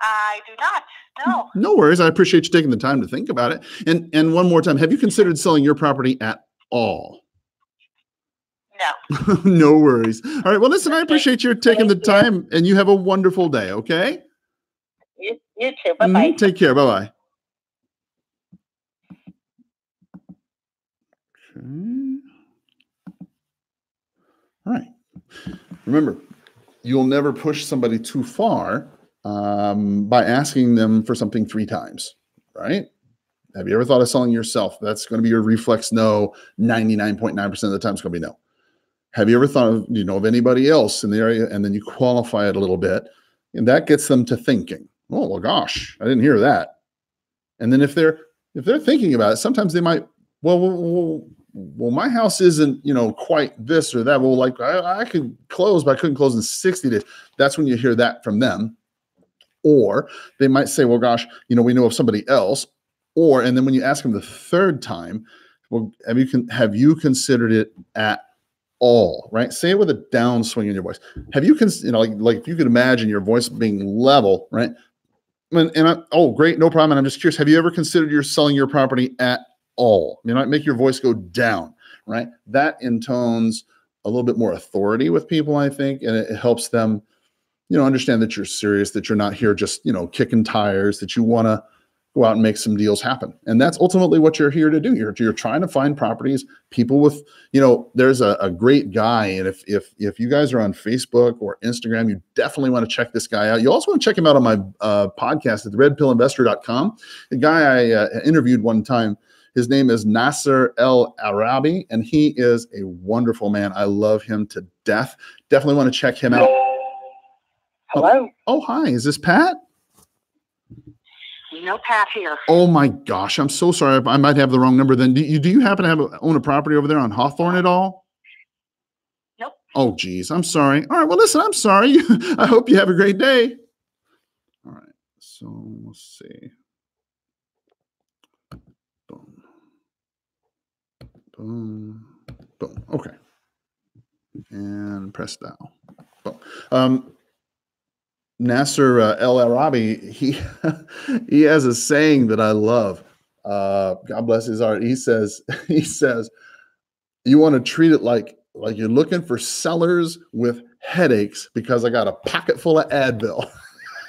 I do not, no. No worries. I appreciate you taking the time to think about it. And, and one more time, have you considered selling your property at all? No. No worries. All right. Well, listen, I appreciate you taking the time, and you have a wonderful day. Okay. You, you too. Bye bye. Take care. Bye bye. Okay. All right. Remember, you'll never push somebody too far um, by asking them for something three times, right? Have you ever thought of selling yourself? That's going to be your reflex no. ninety-nine point nine percent of the time, it's going to be no. Have you ever thought of, you know, of anybody else in the area? And then you qualify it a little bit, and that gets them to thinking, oh, well, gosh, I didn't hear that. And then if they're, if they're thinking about it, sometimes they might, well, well, well my house isn't, you know, quite this or that. Well, like I, I could close, but I couldn't close in sixty days. That's when you hear that from them. Or they might say, well, gosh, you know, we know of somebody else. Or, and then when you ask them the third time, well, have you, con have you considered it at all, right? Say it with a downswing in your voice. Have you, con you know, like, like you could imagine your voice being level, right? And, and I, oh, great, no problem. And I'm just curious, have you ever considered you're selling your property at all? You know, make your voice go down, right? That intones a little bit more authority with people, I think, and it, it helps them, you know, understand that you're serious, that you're not here just, you know, kicking tires, that you want to go out and make some deals happen. And that's ultimately what you're here to do. You're, you're trying to find properties, people with, you know, there's a, a great guy. And if, if, if you guys are on Facebook or Instagram, you definitely want to check this guy out. You also want to check him out on my uh, podcast at red pill investor dot com. The guy I uh, interviewed one time, his name is Nasir El Arabi, and he is a wonderful man. I love him to death. Definitely want to check him out. Hello. Oh, oh hi. Is this Pat? No Pat here. Oh my gosh, I'm so sorry. I might have the wrong number. Then do you do you happen to have a, own a property over there on Hawthorne at all? Nope. Oh geez, I'm sorry. All right, well listen, I'm sorry. I hope you have a great day. All right, so let's see. Boom, boom, boom. Okay, and press dial. Boom. Um. Nasir uh, El Arabi, he he has a saying that I love. Uh, God bless his heart. He says, he says, you want to treat it like like you're looking for sellers with headaches because I got a pocket full of Advil.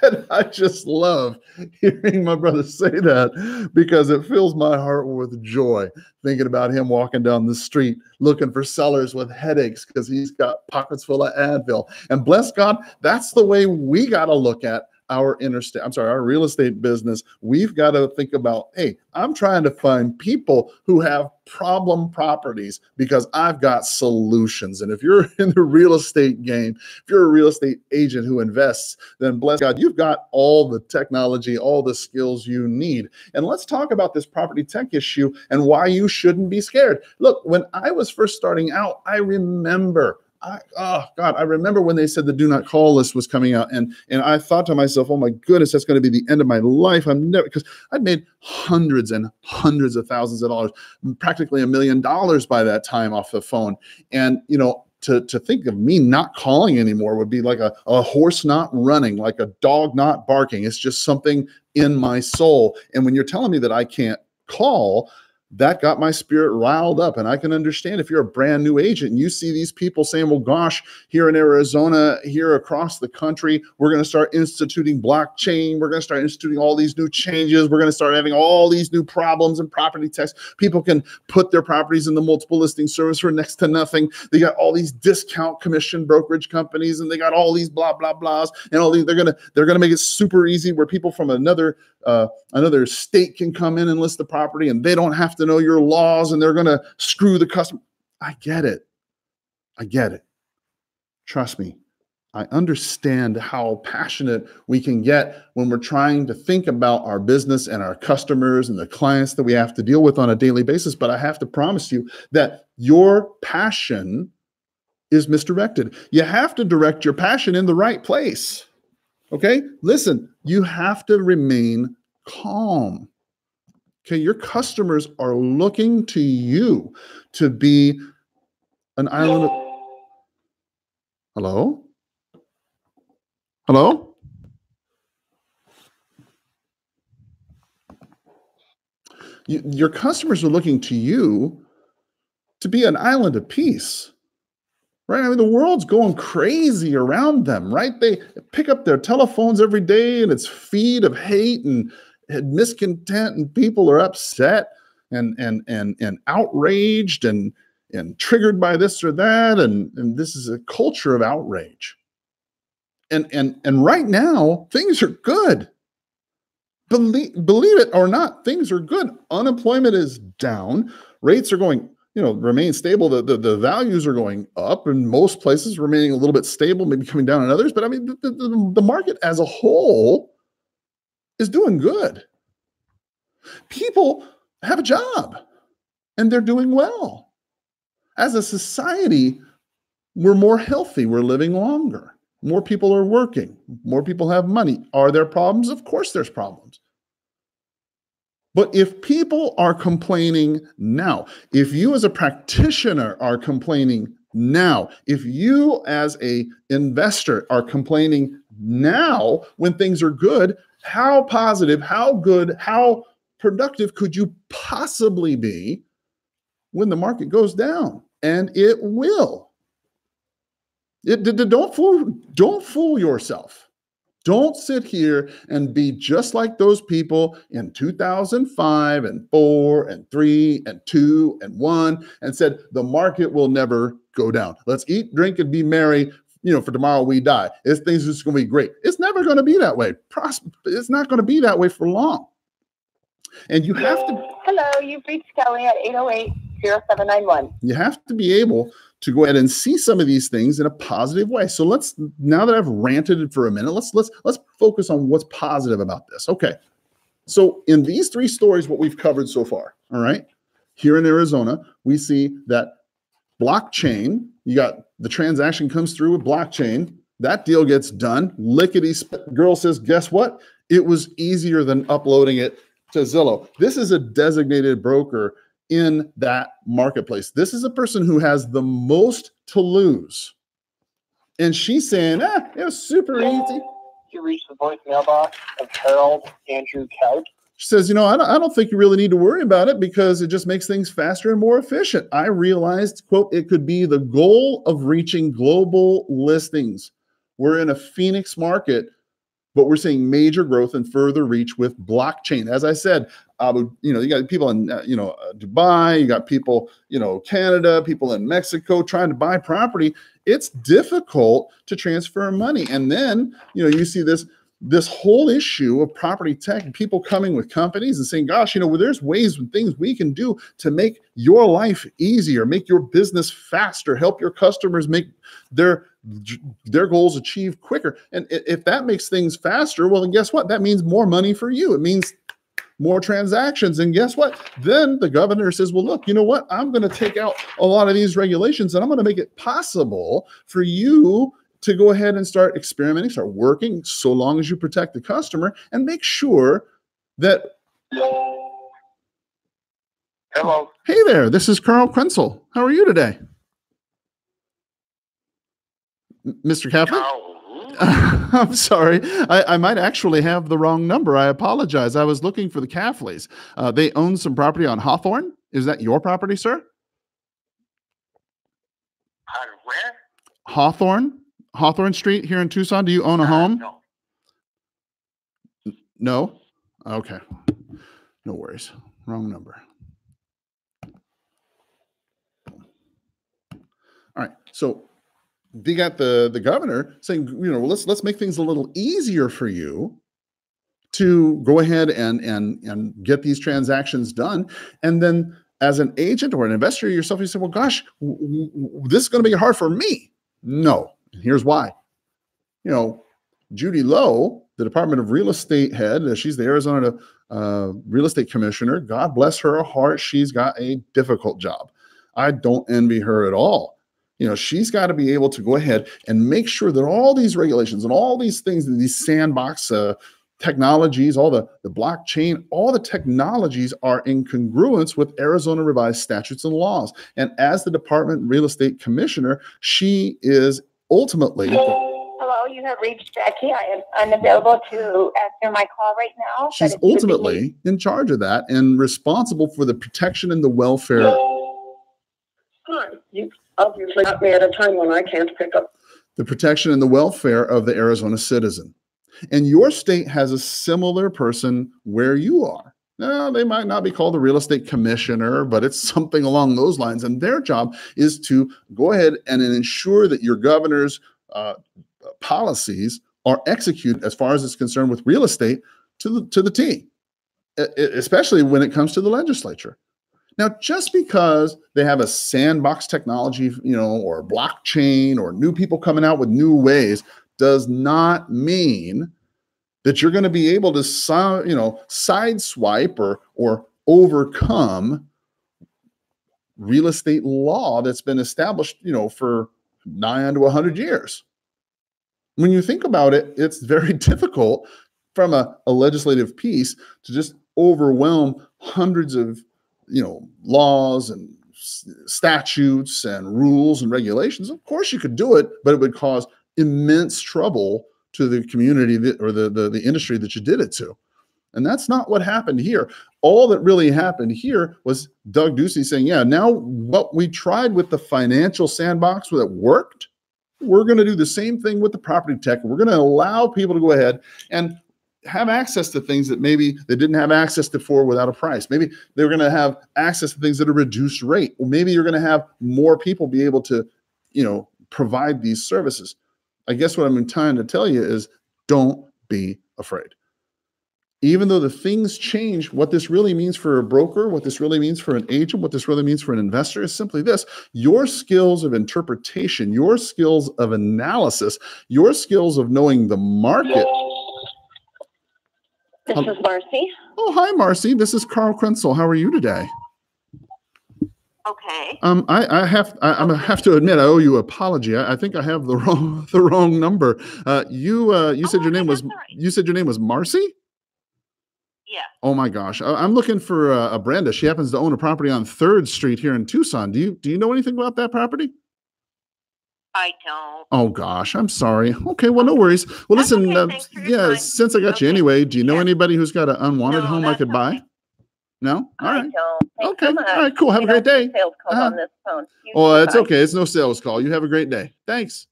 And I just love hearing my brother say that because it fills my heart with joy thinking about him walking down the street looking for sellers with headaches because he's got pockets full of Advil. And bless God, that's the way we got to look at our interstate, I'm sorry, our real estate business, we've got to think about, hey, I'm trying to find people who have problem properties because I've got solutions. And if you're in the real estate game, if you're a real estate agent who invests, then bless God, you've got all the technology, all the skills you need. And let's talk about this property tech issue and why you shouldn't be scared. Look, when I was first starting out, I remember I, oh God, I remember when they said the do not call list was coming out, and and I thought to myself, oh my goodness, that's going to be the end of my life. I'm never, because I'd made hundreds and hundreds of thousands of dollars, practically a million dollars by that time off the phone. And, you know, to, to think of me not calling anymore would be like a, a horse not running, like a dog not barking. It's just something in my soul. And when you're telling me that I can't call, that got my spirit riled up. And I can understand if you're a brand new agent and you see these people saying, well, gosh, here in Arizona, here across the country, we're going to start instituting blockchain. We're going to start instituting all these new changes. We're going to start having all these new problems and property tax. People can put their properties in the multiple listing service for next to nothing. They got all these discount commission brokerage companies, and they got all these blah, blah, blahs. And all these, they're going to, they're going to make it super easy where people from another Uh, another state can come in and list the property, and they don't have to know your laws, and they're going to screw the customer. I get it. I get it. Trust me. I understand how passionate we can get when we're trying to think about our business and our customers and the clients that we have to deal with on a daily basis. But I have to promise you that your passion is misdirected. You have to direct your passion in the right place. Okay, listen, you have to remain calm. Okay, your customers are looking to you to be an island of... Hello? Hello? You, your customers are looking to you to be an island of peace. Right? I mean, the world's going crazy around them, right? They pick up their telephones every day, and it's feed of hate and, and miscontent, and people are upset and and and and outraged and and triggered by this or that, and, and this is a culture of outrage. And and and right now, things are good. Believe believe it or not, things are good. Unemployment is down, rates are going, you know, remain stable. The, the the values are going up in most places, remaining a little bit stable, maybe coming down in others. But I mean, the, the, the market as a whole is doing good. People have a job and they're doing well. As a society, we're more healthy. We're living longer. More people are working. More people have money. Are there problems? Of course there's problems. But if people are complaining now, if you as a practitioner are complaining now, if you as an investor are complaining now when things are good, how positive, how good, how productive could you possibly be when the market goes down? And it will. It, don't fool, don't fool yourself. Don't sit here and be just like those people in two thousand five and four and three and two and one and said, the market will never go down. Let's eat, drink, and be merry, you know, for tomorrow we die. This thing's just going to be great. It's never going to be that way. It's not going to be that way for long. And you have to... Hello, you've reached Kelly at eight oh eight, zero seven nine one. You have to be able to go ahead and see some of these things in a positive way. So let's, now that I've ranted for a minute, let's let's let's focus on what's positive about this. Okay. So in these three stories, what we've covered so far, all right, here in Arizona, we see that blockchain, you got the transaction comes through with blockchain, that deal gets done, lickety split. Girl says, guess what? It was easier than uploading it to Zillow. This is a designated broker in that marketplace. This is a person who has the most to lose. And she's saying, ah, it was super easy. You reached the voicemail box of Harold Andrew Couch. She says, you know, I don't, I don't think you really need to worry about it because it just makes things faster and more efficient. I realized, quote, it could be the goal of reaching global listings. We're in a Phoenix market, but we're seeing major growth and further reach with blockchain. As I said, uh, you know, you got people in, uh, you know, uh, Dubai, you got people, you know, Canada, people in Mexico trying to buy property. It's difficult to transfer money. And then, you know, you see this this whole issue of property tech and people coming with companies and saying, gosh, you know, well, there's ways and things we can do to make your life easier, make your business faster, help your customers make their, their goals achieved quicker. And if that makes things faster, well, then guess what? That means more money for you. It means more transactions. And guess what? Then the governor says, well, look, you know what? I'm going to take out a lot of these regulations and I'm going to make it possible for you to go ahead and start experimenting, start working, so long as you protect the customer and make sure that... Hello. Hey there, this is Karl Krentzel. How are you today? Mister Kaplan? Uh, I'm sorry. I, I might actually have the wrong number. I apologize. I was looking for the Kathleys. Uh, they own some property on Hawthorne. Is that your property, sir? On where? Hawthorne. Hawthorne Street here in Tucson. Do you own a uh, home? No. No? Okay. No worries. Wrong number. All right. So they got the, the governor saying, you know, well, let's let's make things a little easier for you to go ahead and and and get these transactions done. And then as an agent or an investor yourself, you say, well, gosh, w w this is going to make it hard for me. No. And here's why. You know, Judy Lowe, the Department of Real Estate head, she's the Arizona uh, Real Estate Commissioner. God bless her heart. She's got a difficult job. I don't envy her at all. You know, she's got to be able to go ahead and make sure that all these regulations and all these things, these sandbox uh, technologies, all the, the blockchain, all the technologies are in congruence with Arizona revised statutes and laws. And as the Department Real Estate Commissioner, she is ultimately... Hello, you have reached Jackie. I am unavailable to answer my call right now. She's ultimately in charge of that and responsible for the protection and the welfare. Hi, you obviously got me at a time when I can't pick up. The protection and the welfare of the Arizona citizen. And your state has a similar person where you are. Now, they might not be called the real estate commissioner, but it's something along those lines. And their job is to go ahead and ensure that your governor's uh, policies are executed as far as it's concerned with real estate to the, to the T, especially when it comes to the legislature. Now, just because they have a sandbox technology, you know, or blockchain or new people coming out with new ways does not mean that you're going to be able to, you know, sideswipe or, or overcome real estate law that's been established, you know, for nine to a hundred years. When you think about it, it's very difficult from a, a legislative piece to just overwhelm hundreds of, you know, laws and statutes and rules and regulations. Of course you could do it, but it would cause immense trouble to the community that, or the, the, the industry that you did it to. And that's not what happened here. All that really happened here was Doug Ducey saying, yeah, now what we tried with the financial sandbox that worked, we're going to do the same thing with the property tech. We're going to allow people to go ahead and have access to things that maybe they didn't have access to before without a price. Maybe they're going to have access to things at a reduced rate. Or maybe you're going to have more people be able to, you know, provide these services. I guess what I'm trying to tell you is don't be afraid. Even though the things change, what this really means for a broker, what this really means for an agent, what this really means for an investor is simply this. Your skills of interpretation, your skills of analysis, your skills of knowing the market. This um, is Marcy. Oh, hi, Marcy. This is Karl Krentzel. How are you today? Okay. Um, I, I have I, I'm have to admit I owe you an apology. I, I think I have the wrong the wrong number. Uh, you uh, you oh, said your name was right. You said your name was Marcy? Yeah. Oh my gosh, I, I'm looking for uh, a Brenda. She happens to own a property on Third Street here in Tucson. Do you do you know anything about that property? I don't. Oh gosh, I'm sorry. Okay, well, no worries. Well, that's listen, okay. uh, yeah, since I got okay. you anyway, do you know yeah. anybody who's got an unwanted no, home I could okay. buy? No? All right. Okay. So all right, cool. Have you a great day. Sales call uh, on this phone. Oh, it's okay. It's no sales call. You have a great day. Thanks.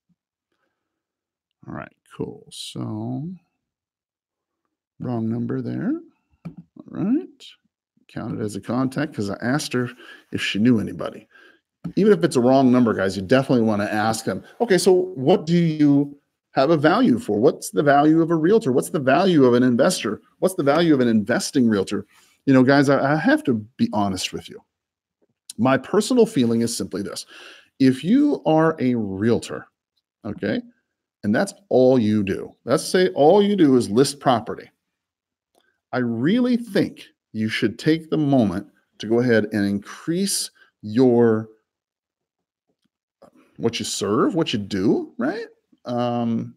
All right, cool. So, wrong number there. All right. Counted as a contact because I asked her if she knew anybody. Even if it's a wrong number, guys, you definitely want to ask them, okay, so what do you have a value for. What's the value of a realtor? What's the value of an investor? What's the value of an investing realtor? You know, guys, I, I have to be honest with you. My personal feeling is simply this. If you are a realtor, okay, and that's all you do, let's say all you do is list property, I really think you should take the moment to go ahead and increase your, what you serve, what you do, right? Um,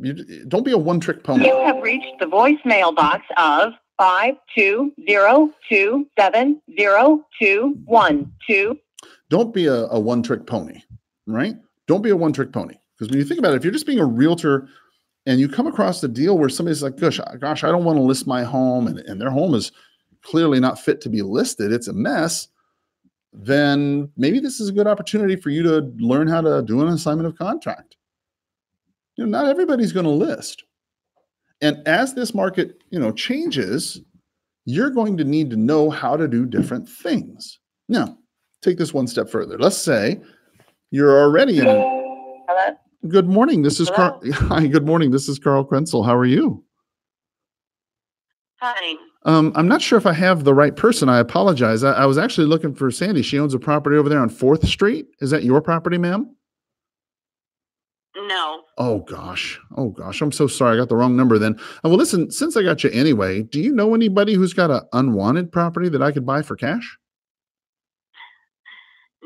you, don't be a one-trick pony. You have reached the voicemail box of five two zero two seven zero two one two. Don't be a, a one-trick pony, right? Don't be a one-trick pony. Because when you think about it, if you're just being a realtor and you come across a deal where somebody's like, gosh, gosh, I don't want to list my home, and, and their home is clearly not fit to be listed, it's a mess, then maybe this is a good opportunity for you to learn how to do an assignment of contract. You know, not everybody's going to list. And as this market, you know, changes, you're going to need to know how to do different things. Now, take this one step further. Let's say you're already in. Hello. Good morning. This is Carl. Hi. Good morning. This is Karl Krentzel. How are you? Hi. Um, I'm not sure if I have the right person. I apologize. I, I was actually looking for Sandy. She owns a property over there on Fourth Street. Is that your property, ma'am? No. Oh, gosh. Oh, gosh. I'm so sorry. I got the wrong number then. Oh, well, listen, since I got you anyway, do you know anybody who's got an unwanted property that I could buy for cash?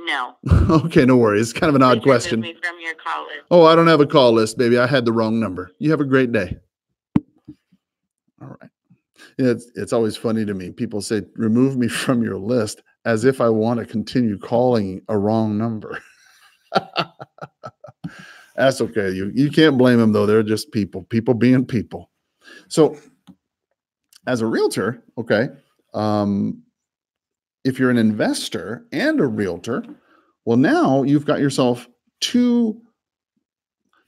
No. Okay, no worries. It's kind of an odd question. Me from your call list. Oh, I don't have a call list, baby. I had the wrong number. You have a great day. All right. It's, it's always funny to me. People say, remove me from your list, as if I want to continue calling a wrong number. That's okay. You, you can't blame them, though. They're just people, people being people. So as a realtor, okay, um, if you're an investor and a realtor, well, now you've got yourself two,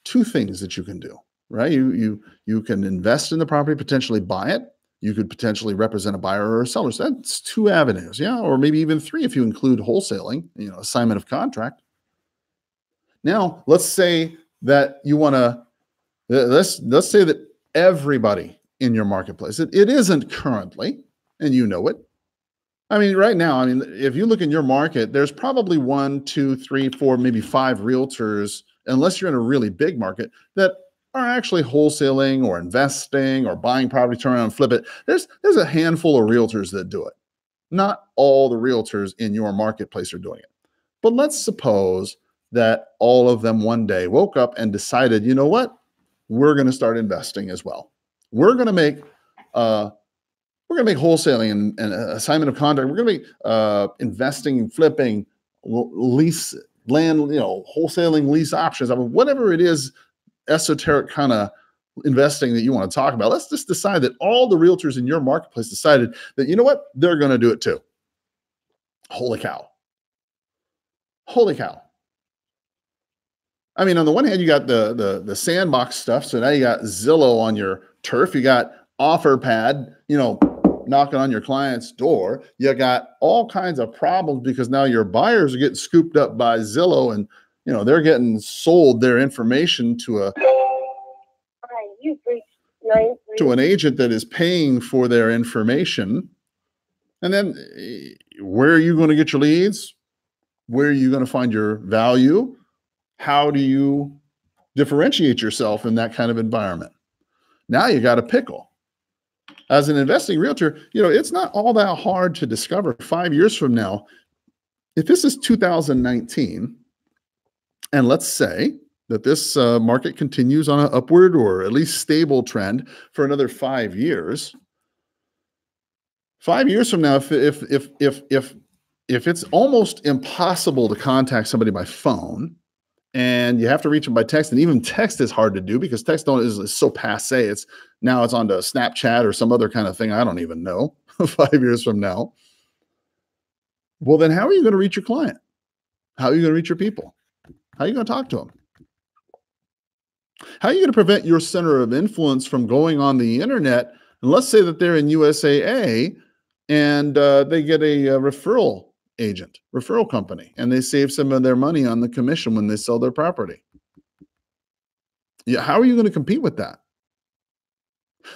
two things that you can do, right? You, you, you can invest in the property, potentially buy it. You could potentially represent a buyer or a seller. So that's two avenues, yeah, or maybe even three if you include wholesaling, you know, assignment of contract. Now, let's say that you want to, let's, let's say that everybody in your marketplace, it, it isn't currently, and you know it. I mean, right now, I mean, if you look in your market, there's probably one, two, three, four, maybe five realtors, unless you're in a really big market, that are actually wholesaling or investing or buying property, turn around and flip it. There's, there's a handful of realtors that do it. Not all the realtors in your marketplace are doing it. But let's suppose that all of them one day woke up and decided, you know what, we're going to start investing as well. We're going to make, uh, we're going to make wholesaling and, and assignment of contract. We're going to make uh, investing and flipping, lease land, you know, wholesaling, lease options. I mean, whatever it is, esoteric kind of investing that you want to talk about. Let's just decide that all the realtors in your marketplace decided that, you know what, they're going to do it too. Holy cow. Holy cow. I mean, on the one hand, you got the, the, the sandbox stuff. So now you got Zillow on your turf. You got OfferPad, you know, knocking on your client's door. You got all kinds of problems because now your buyers are getting scooped up by Zillow and, you know, they're getting sold their information to a to an agent that is paying for their information. And then where are you going to get your leads? Where are you going to find your value? How do you differentiate yourself in that kind of environment? Now you got a pickle. As an investing realtor, you know, it's not all that hard to discover five years from now. If this is two thousand nineteen, and let's say that this uh, market continues on an upward or at least stable trend for another five years. Five years from now, if if if if if if it's almost impossible to contact somebody by phone, and you have to reach them by text, and even text is hard to do because text don't is, is so passe. It's now it's onto Snapchat or some other kind of thing. I don't even know. Five years from now, well, then how are you going to reach your client? How are you going to reach your people? How are you going to talk to them? How are you going to prevent your center of influence from going on the internet? And let's say that they're in U S A A and uh, they get a, a referral agent, referral company, and they save some of their money on the commission when they sell their property. Yeah, how are you going to compete with that?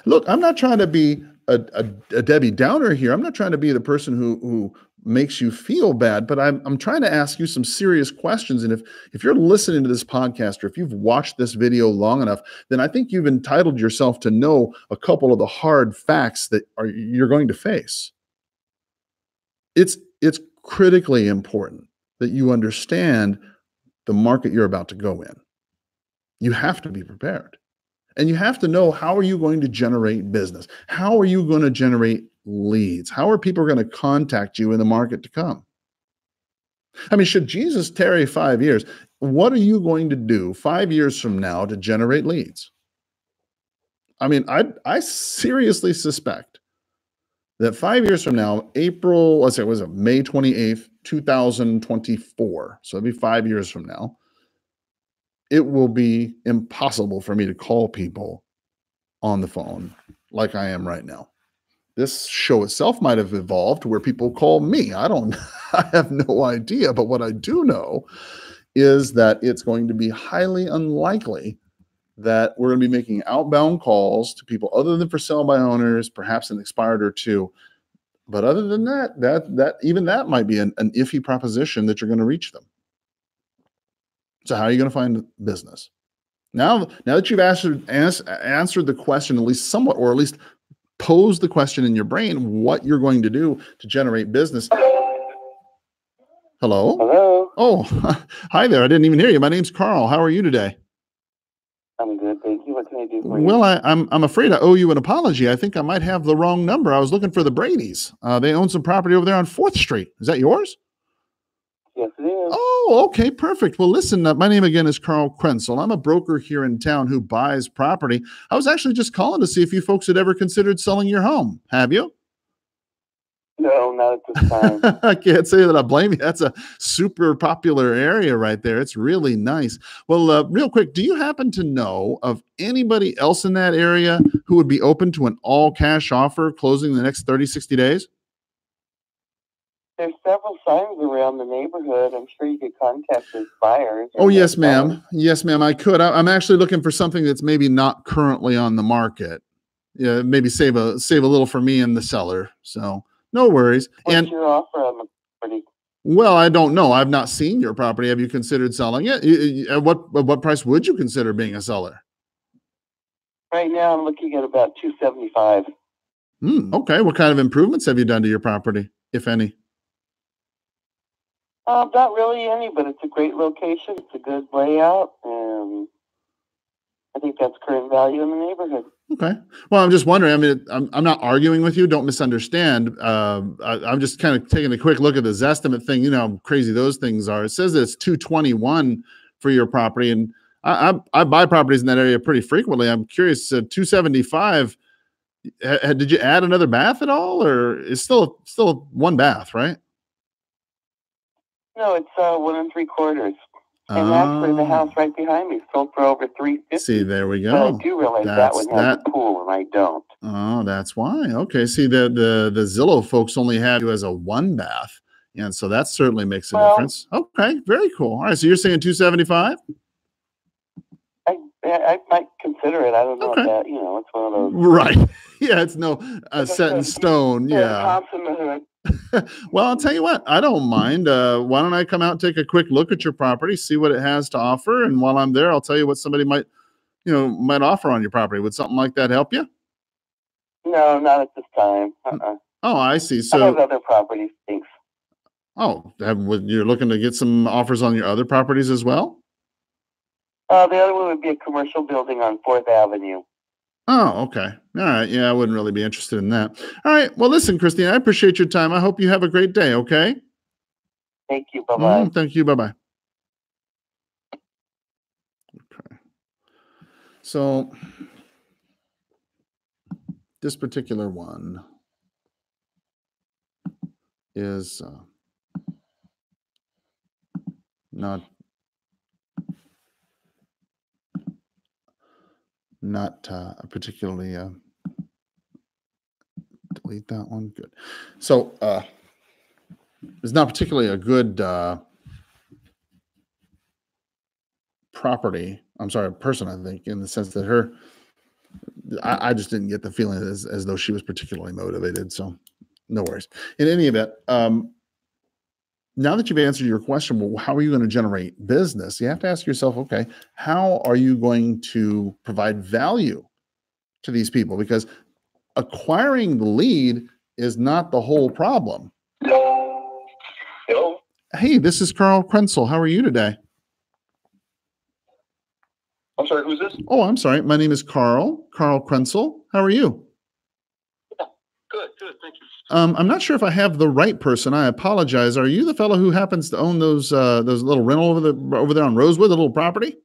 Look, I'm not trying to be a, a, a Debbie Downer here. I'm not trying to be the person who who makes you feel bad, but I'm I'm trying to ask you some serious questions. And if if you're listening to this podcast or if you've watched this video long enough, then I think you've entitled yourself to know a couple of the hard facts that are you're going to face. It's it's critically important that you understand the market you're about to go in. You have to be prepared. And you have to know, how are you going to generate business? How are you going to generate leads? How are people going to contact you in the market to come? I mean, should Jesus tarry five years, what are you going to do five years from now to generate leads? I mean, I, I seriously suspect that five years from now, April, let's say it was May twenty-eighth, two thousand twenty-four, so it'll be five years from now, it will be impossible for me to call people on the phone like I am right now. This show itself might have evolved where people call me. I don't, I have no idea. But what I do know is that it's going to be highly unlikely that we're going to be making outbound calls to people other than for sale by owners, perhaps an expired or two. But other than that, that, that even that might be an, an iffy proposition that you're going to reach them. So how are you going to find business? Now, now that you've answered, ans- answered the question, at least somewhat, or at least posed the question in your brain, what you're going to do to generate business. Hello? Hello. Oh, hi there. I didn't even hear you. My name's Karl. How are you today? I'm good. Thank you. What can I do for you? Well, I, I'm, I'm afraid I owe you an apology. I think I might have the wrong number. I was looking for the Brady's. Uh, they own some property over there on fourth street. Is that yours? Yes, it is. Oh, okay, perfect. Well, listen, uh, my name again is Karl Krentzel. I'm a broker here in town who buys property. I was actually just calling to see if you folks had ever considered selling your home. Have you? No, not at this time. I can't say that I blame you. That's a super popular area right there. It's really nice. Well, uh, real quick, do you happen to know of anybody else in that area who would be open to an all-cash offer closing the next thirty, sixty days? There's several signs around the neighborhood. I'm sure you could contact those buyers. Oh, yes, ma'am. Buyers. Yes, ma'am, I could. I, I'm actually looking for something that's maybe not currently on the market. Yeah, maybe save a save a little for me and the seller. So no worries. What's and, your offer on the property? Well, I don't know. I've not seen your property. Have you considered selling it? At what, at what price would you consider being a seller? Right now, I'm looking at about two seventy-five. Hmm, okay. What kind of improvements have you done to your property, if any? Uh, not really any, but it's a great location. It's a good layout, and I think that's current value in the neighborhood. Okay. Well, I'm just wondering. I mean, I'm I'm not arguing with you. Don't misunderstand. Uh, I, I'm just kind of taking a quick look at the Zestimate thing. You know how crazy those things are. It says that it's two twenty-one for your property, and I I, I buy properties in that area pretty frequently. I'm curious. Uh, two seventy-five. Ha, did you add another bath at all, or it's still still one bath, right? No, it's uh, one and three quarters. And uh, actually, the house right behind me sold for over three fifty. See, there we go. But I do realize that's, that one that... has a pool, and I don't. Oh, that's why. Okay, see, the, the, the Zillow folks only have you as a one bath, and so that certainly makes a well, difference. Okay, very cool. All right, so you're saying two seventy-five? I, I might consider it. I don't know okay. if that, you know, it's one of those. Right. Yeah, it's no uh, set in stone. Yeah. Well, I'll tell you what, I don't mind. Uh, why don't I come out and take a quick look at your property, see what it has to offer, and while I'm there, I'll tell you what somebody might, you know, might offer on your property. Would something like that help you? No, not at this time. Uh-uh. Oh, I see. So I have other properties. Thanks. Oh, have, you're looking to get some offers on your other properties as well? Uh, the other one would be a commercial building on fourth avenue. Oh, okay. All right. Yeah, I wouldn't really be interested in that. All right. Well, listen, Christine, I appreciate your time. I hope you have a great day, okay? Thank you. Bye-bye. Mm, thank you. Bye-bye. Okay. So this particular one is uh, not... Not uh, particularly, uh, delete that one, good. So uh, it's not particularly a good uh, property. I'm sorry, person, I think, in the sense that her, I, I just didn't get the feeling as, as though she was particularly motivated. So no worries. In any event, um, now that you've answered your question, well, how are you going to generate business? You have to ask yourself, okay, how are you going to provide value to these people? Because acquiring the lead is not the whole problem. Hello? Hey, this is Karl Krentzel. How are you today? I'm sorry, who's this? Oh, I'm sorry. My name is Karl, Karl Krentzel. How are you? Yeah, good, good. Thank you. Um, I'm not sure if I have the right person. I apologize. Are you the fellow who happens to own those uh, those little rental over the over there on Rosewood, the little property?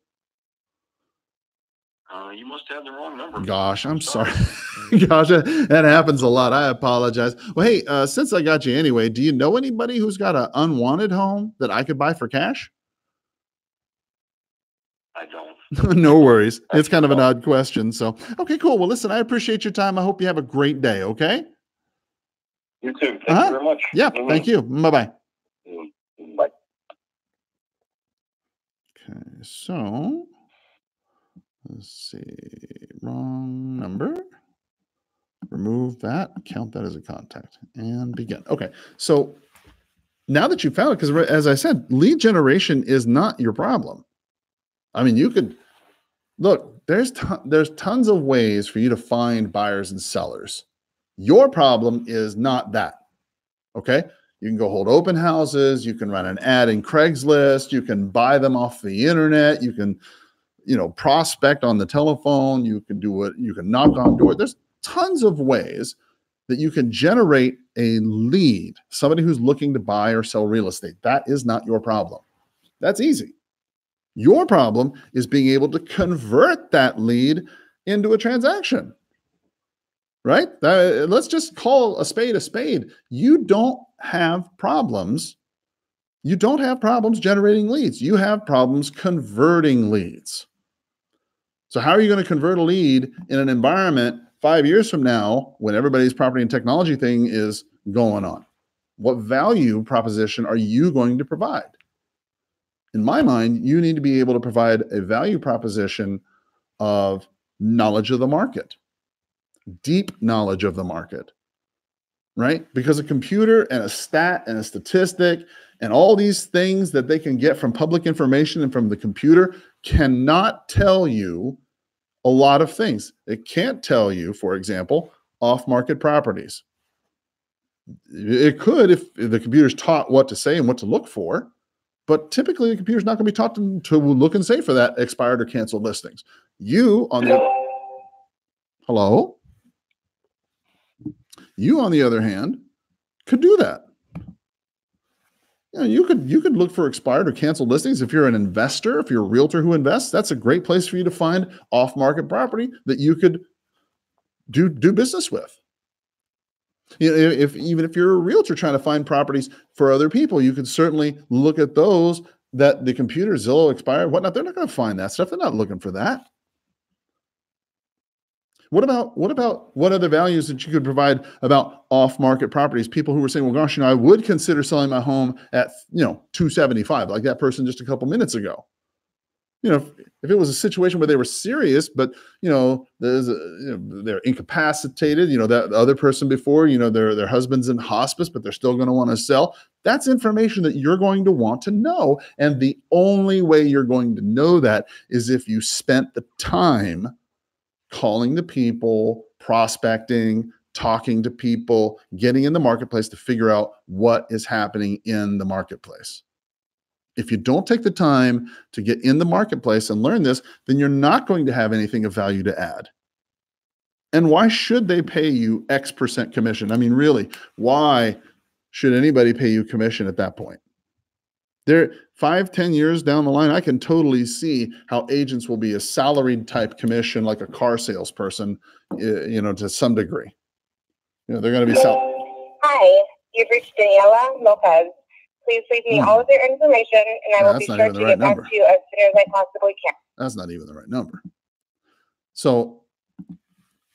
Uh, you must have the wrong number. Gosh, I'm sorry. sorry. Gosh, that happens a lot. I apologize. Well, hey, uh, since I got you anyway, do you know anybody who's got an unwanted home that I could buy for cash? I don't. No worries. I it's kind of an odd question. So, okay, cool. Well, listen, I appreciate your time. I hope you have a great day, okay? You too. Thank uh-huh. you very much. Yeah, mm-hmm. Thank you. Bye-bye. Bye. Okay, so let's see. Wrong number. Remove that. Count that as a contact. And begin. Okay, so now that you found it, because as I said, lead generation is not your problem. I mean, you could, look, there's, ton, there's tons of ways for you to find buyers and sellers. Your problem is not that, okay? You can go hold open houses. You can run an ad in Craigslist. You can buy them off the internet. You can, you know, prospect on the telephone. You can do it. You can knock on doors. There's tons of ways that you can generate a lead, somebody who's looking to buy or sell real estate. That is not your problem. That's easy. Your problem is being able to convert that lead into a transaction, right? That, let's just call a spade a spade. You don't have problems. You don't have problems generating leads. You have problems converting leads. So how are you going to convert a lead in an environment five years from now when everybody's property and technology thing is going on? What value proposition are you going to provide? In my mind, you need to be able to provide a value proposition of knowledge of the market, deep knowledge of the market, right? Because a computer and a stat and a statistic and all these things that they can get from public information and from the computer cannot tell you a lot of things. It can't tell you, for example, off-market properties. It could if the computer's taught what to say and what to look for. But typically, the computer's not going to be taught to, to look and say for that expired or canceled listings. You, on the hello, you on the other hand, could do that. You know, you could you could look for expired or canceled listings if you're an investor, if you're a realtor who invests. That's a great place for you to find off-market property that you could do do business with. You know, if even if you're a realtor trying to find properties for other people, you can certainly look at those that the computer, Zillow, expired, whatnot. They're not going to find that stuff. They're not looking for that. What about what about what other values that you could provide about off-market properties? People who were saying, "Well, gosh, you know, I would consider selling my home at you know two seventy-five," like that person just a couple minutes ago. You know, if, if it was a situation where they were serious, but, you know, there's a, you know, they're incapacitated, you know, that other person before, you know, their, their husband's in hospice, but they're still going to want to sell. That's information that you're going to want to know. And the only way you're going to know that is if you spent the time calling the people, prospecting, talking to people, getting in the marketplace to figure out what is happening in the marketplace. If you don't take the time to get in the marketplace and learn this, then you're not going to have anything of value to add. And why should they pay you X percent commission? I mean, really, why should anybody pay you commission at that point? There, five, ten years down the line, I can totally see how agents will be a salaried type commission, like a car salesperson, you know, to some degree. You know, they're going to be salaried. Hi, you've reached Daniela Lopez. Please leave me hmm. all of your information, and I yeah, will be sure to right get number. back to you as soon as I possibly can. That's not even the right number. So,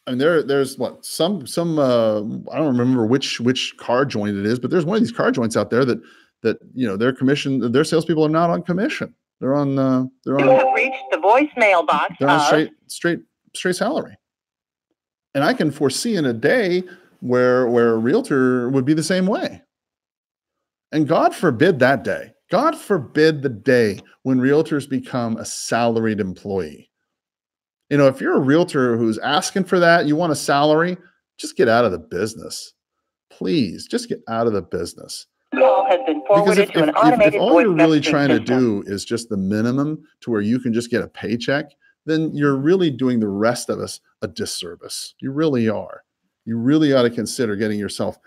I mean, there, there's what some some uh, I don't remember which which car joint it is, but there's one of these car joints out there that that you know their commission, their salespeople are not on commission. They're on the. They're on. You have reached the voicemail box. They're on straight, straight, straight salary. And I can foresee in a day where where a realtor would be the same way. And God forbid that day. God forbid the day when realtors become a salaried employee. You know, if you're a realtor who's asking for that, you want a salary, just get out of the business. Please, just get out of the business. Has been because if, to an if, if all you're really trying system. to do is just the minimum to where you can just get a paycheck, then you're really doing the rest of us a disservice. You really are. You really ought to consider getting yourself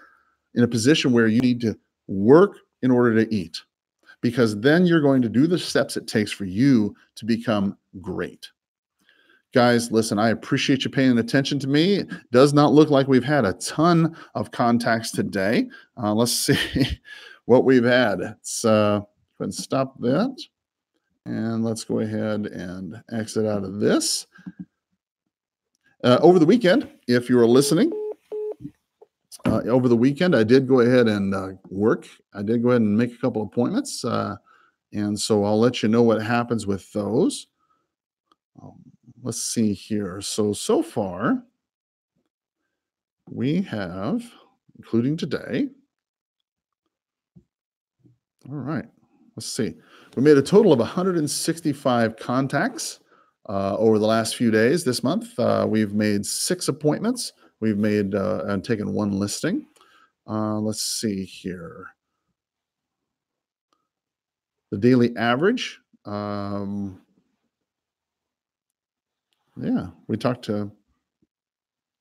in a position where you need to work in order to eat, because then you're going to do the steps it takes for you to become great. Guys, listen, I appreciate you paying attention to me. It does not look like we've had a ton of contacts today. Uh, let's see what we've had. Let's uh, go ahead and stop that. And let's go ahead and exit out of this. Uh, over the weekend, if you were listening, uh, over the weekend, I did go ahead and uh, work. I did go ahead and make a couple appointments. Uh, and so I'll let you know what happens with those. Um, Let's see here. So, so far, we have, including today, all right, let's see. We made a total of one hundred sixty-five contacts uh, over the last few days this month. Uh, we've made six appointments. We've made uh, and taken one listing. Uh, let's see here. The daily average. Um, Yeah, we talked to,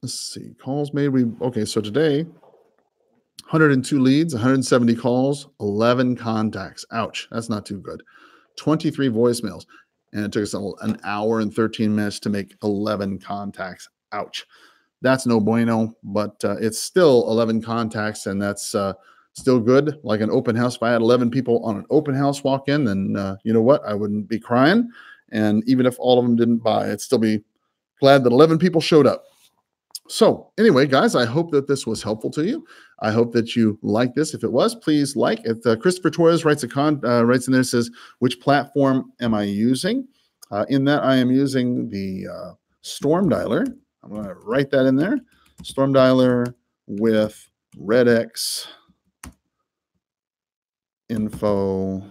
let's see, calls made. We okay, so today, one hundred two leads, one hundred seventy calls, eleven contacts. Ouch, that's not too good. twenty-three voicemails, and it took us an hour and thirteen minutes to make eleven contacts. Ouch, that's no bueno, but uh, it's still eleven contacts, and that's uh, still good. Like an open house, if I had eleven people on an open house walk in, then uh, you know what, I wouldn't be crying. And even if all of them didn't buy, I'd still be glad that eleven people showed up. So anyway, guys, I hope that this was helpful to you. I hope that you like this. If it was, please like it. Uh, Christopher Torres writes a con, uh, writes in there, says, which platform am I using? Uh, in that, I am using the uh, Storm Dialer. I'm going to write that in there. Storm Dialer with RedX info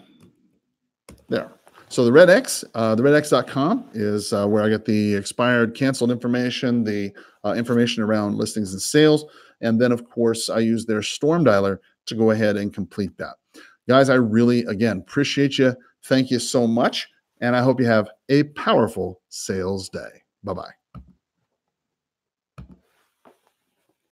there. So the RedX, uh, the red x dot com is uh, where I get the expired, canceled information, the uh, information around listings and sales. And then, of course, I use their Storm Dialer to go ahead and complete that. Guys, I really, again, appreciate you. Thank you so much. And I hope you have a powerful sales day. Bye-bye.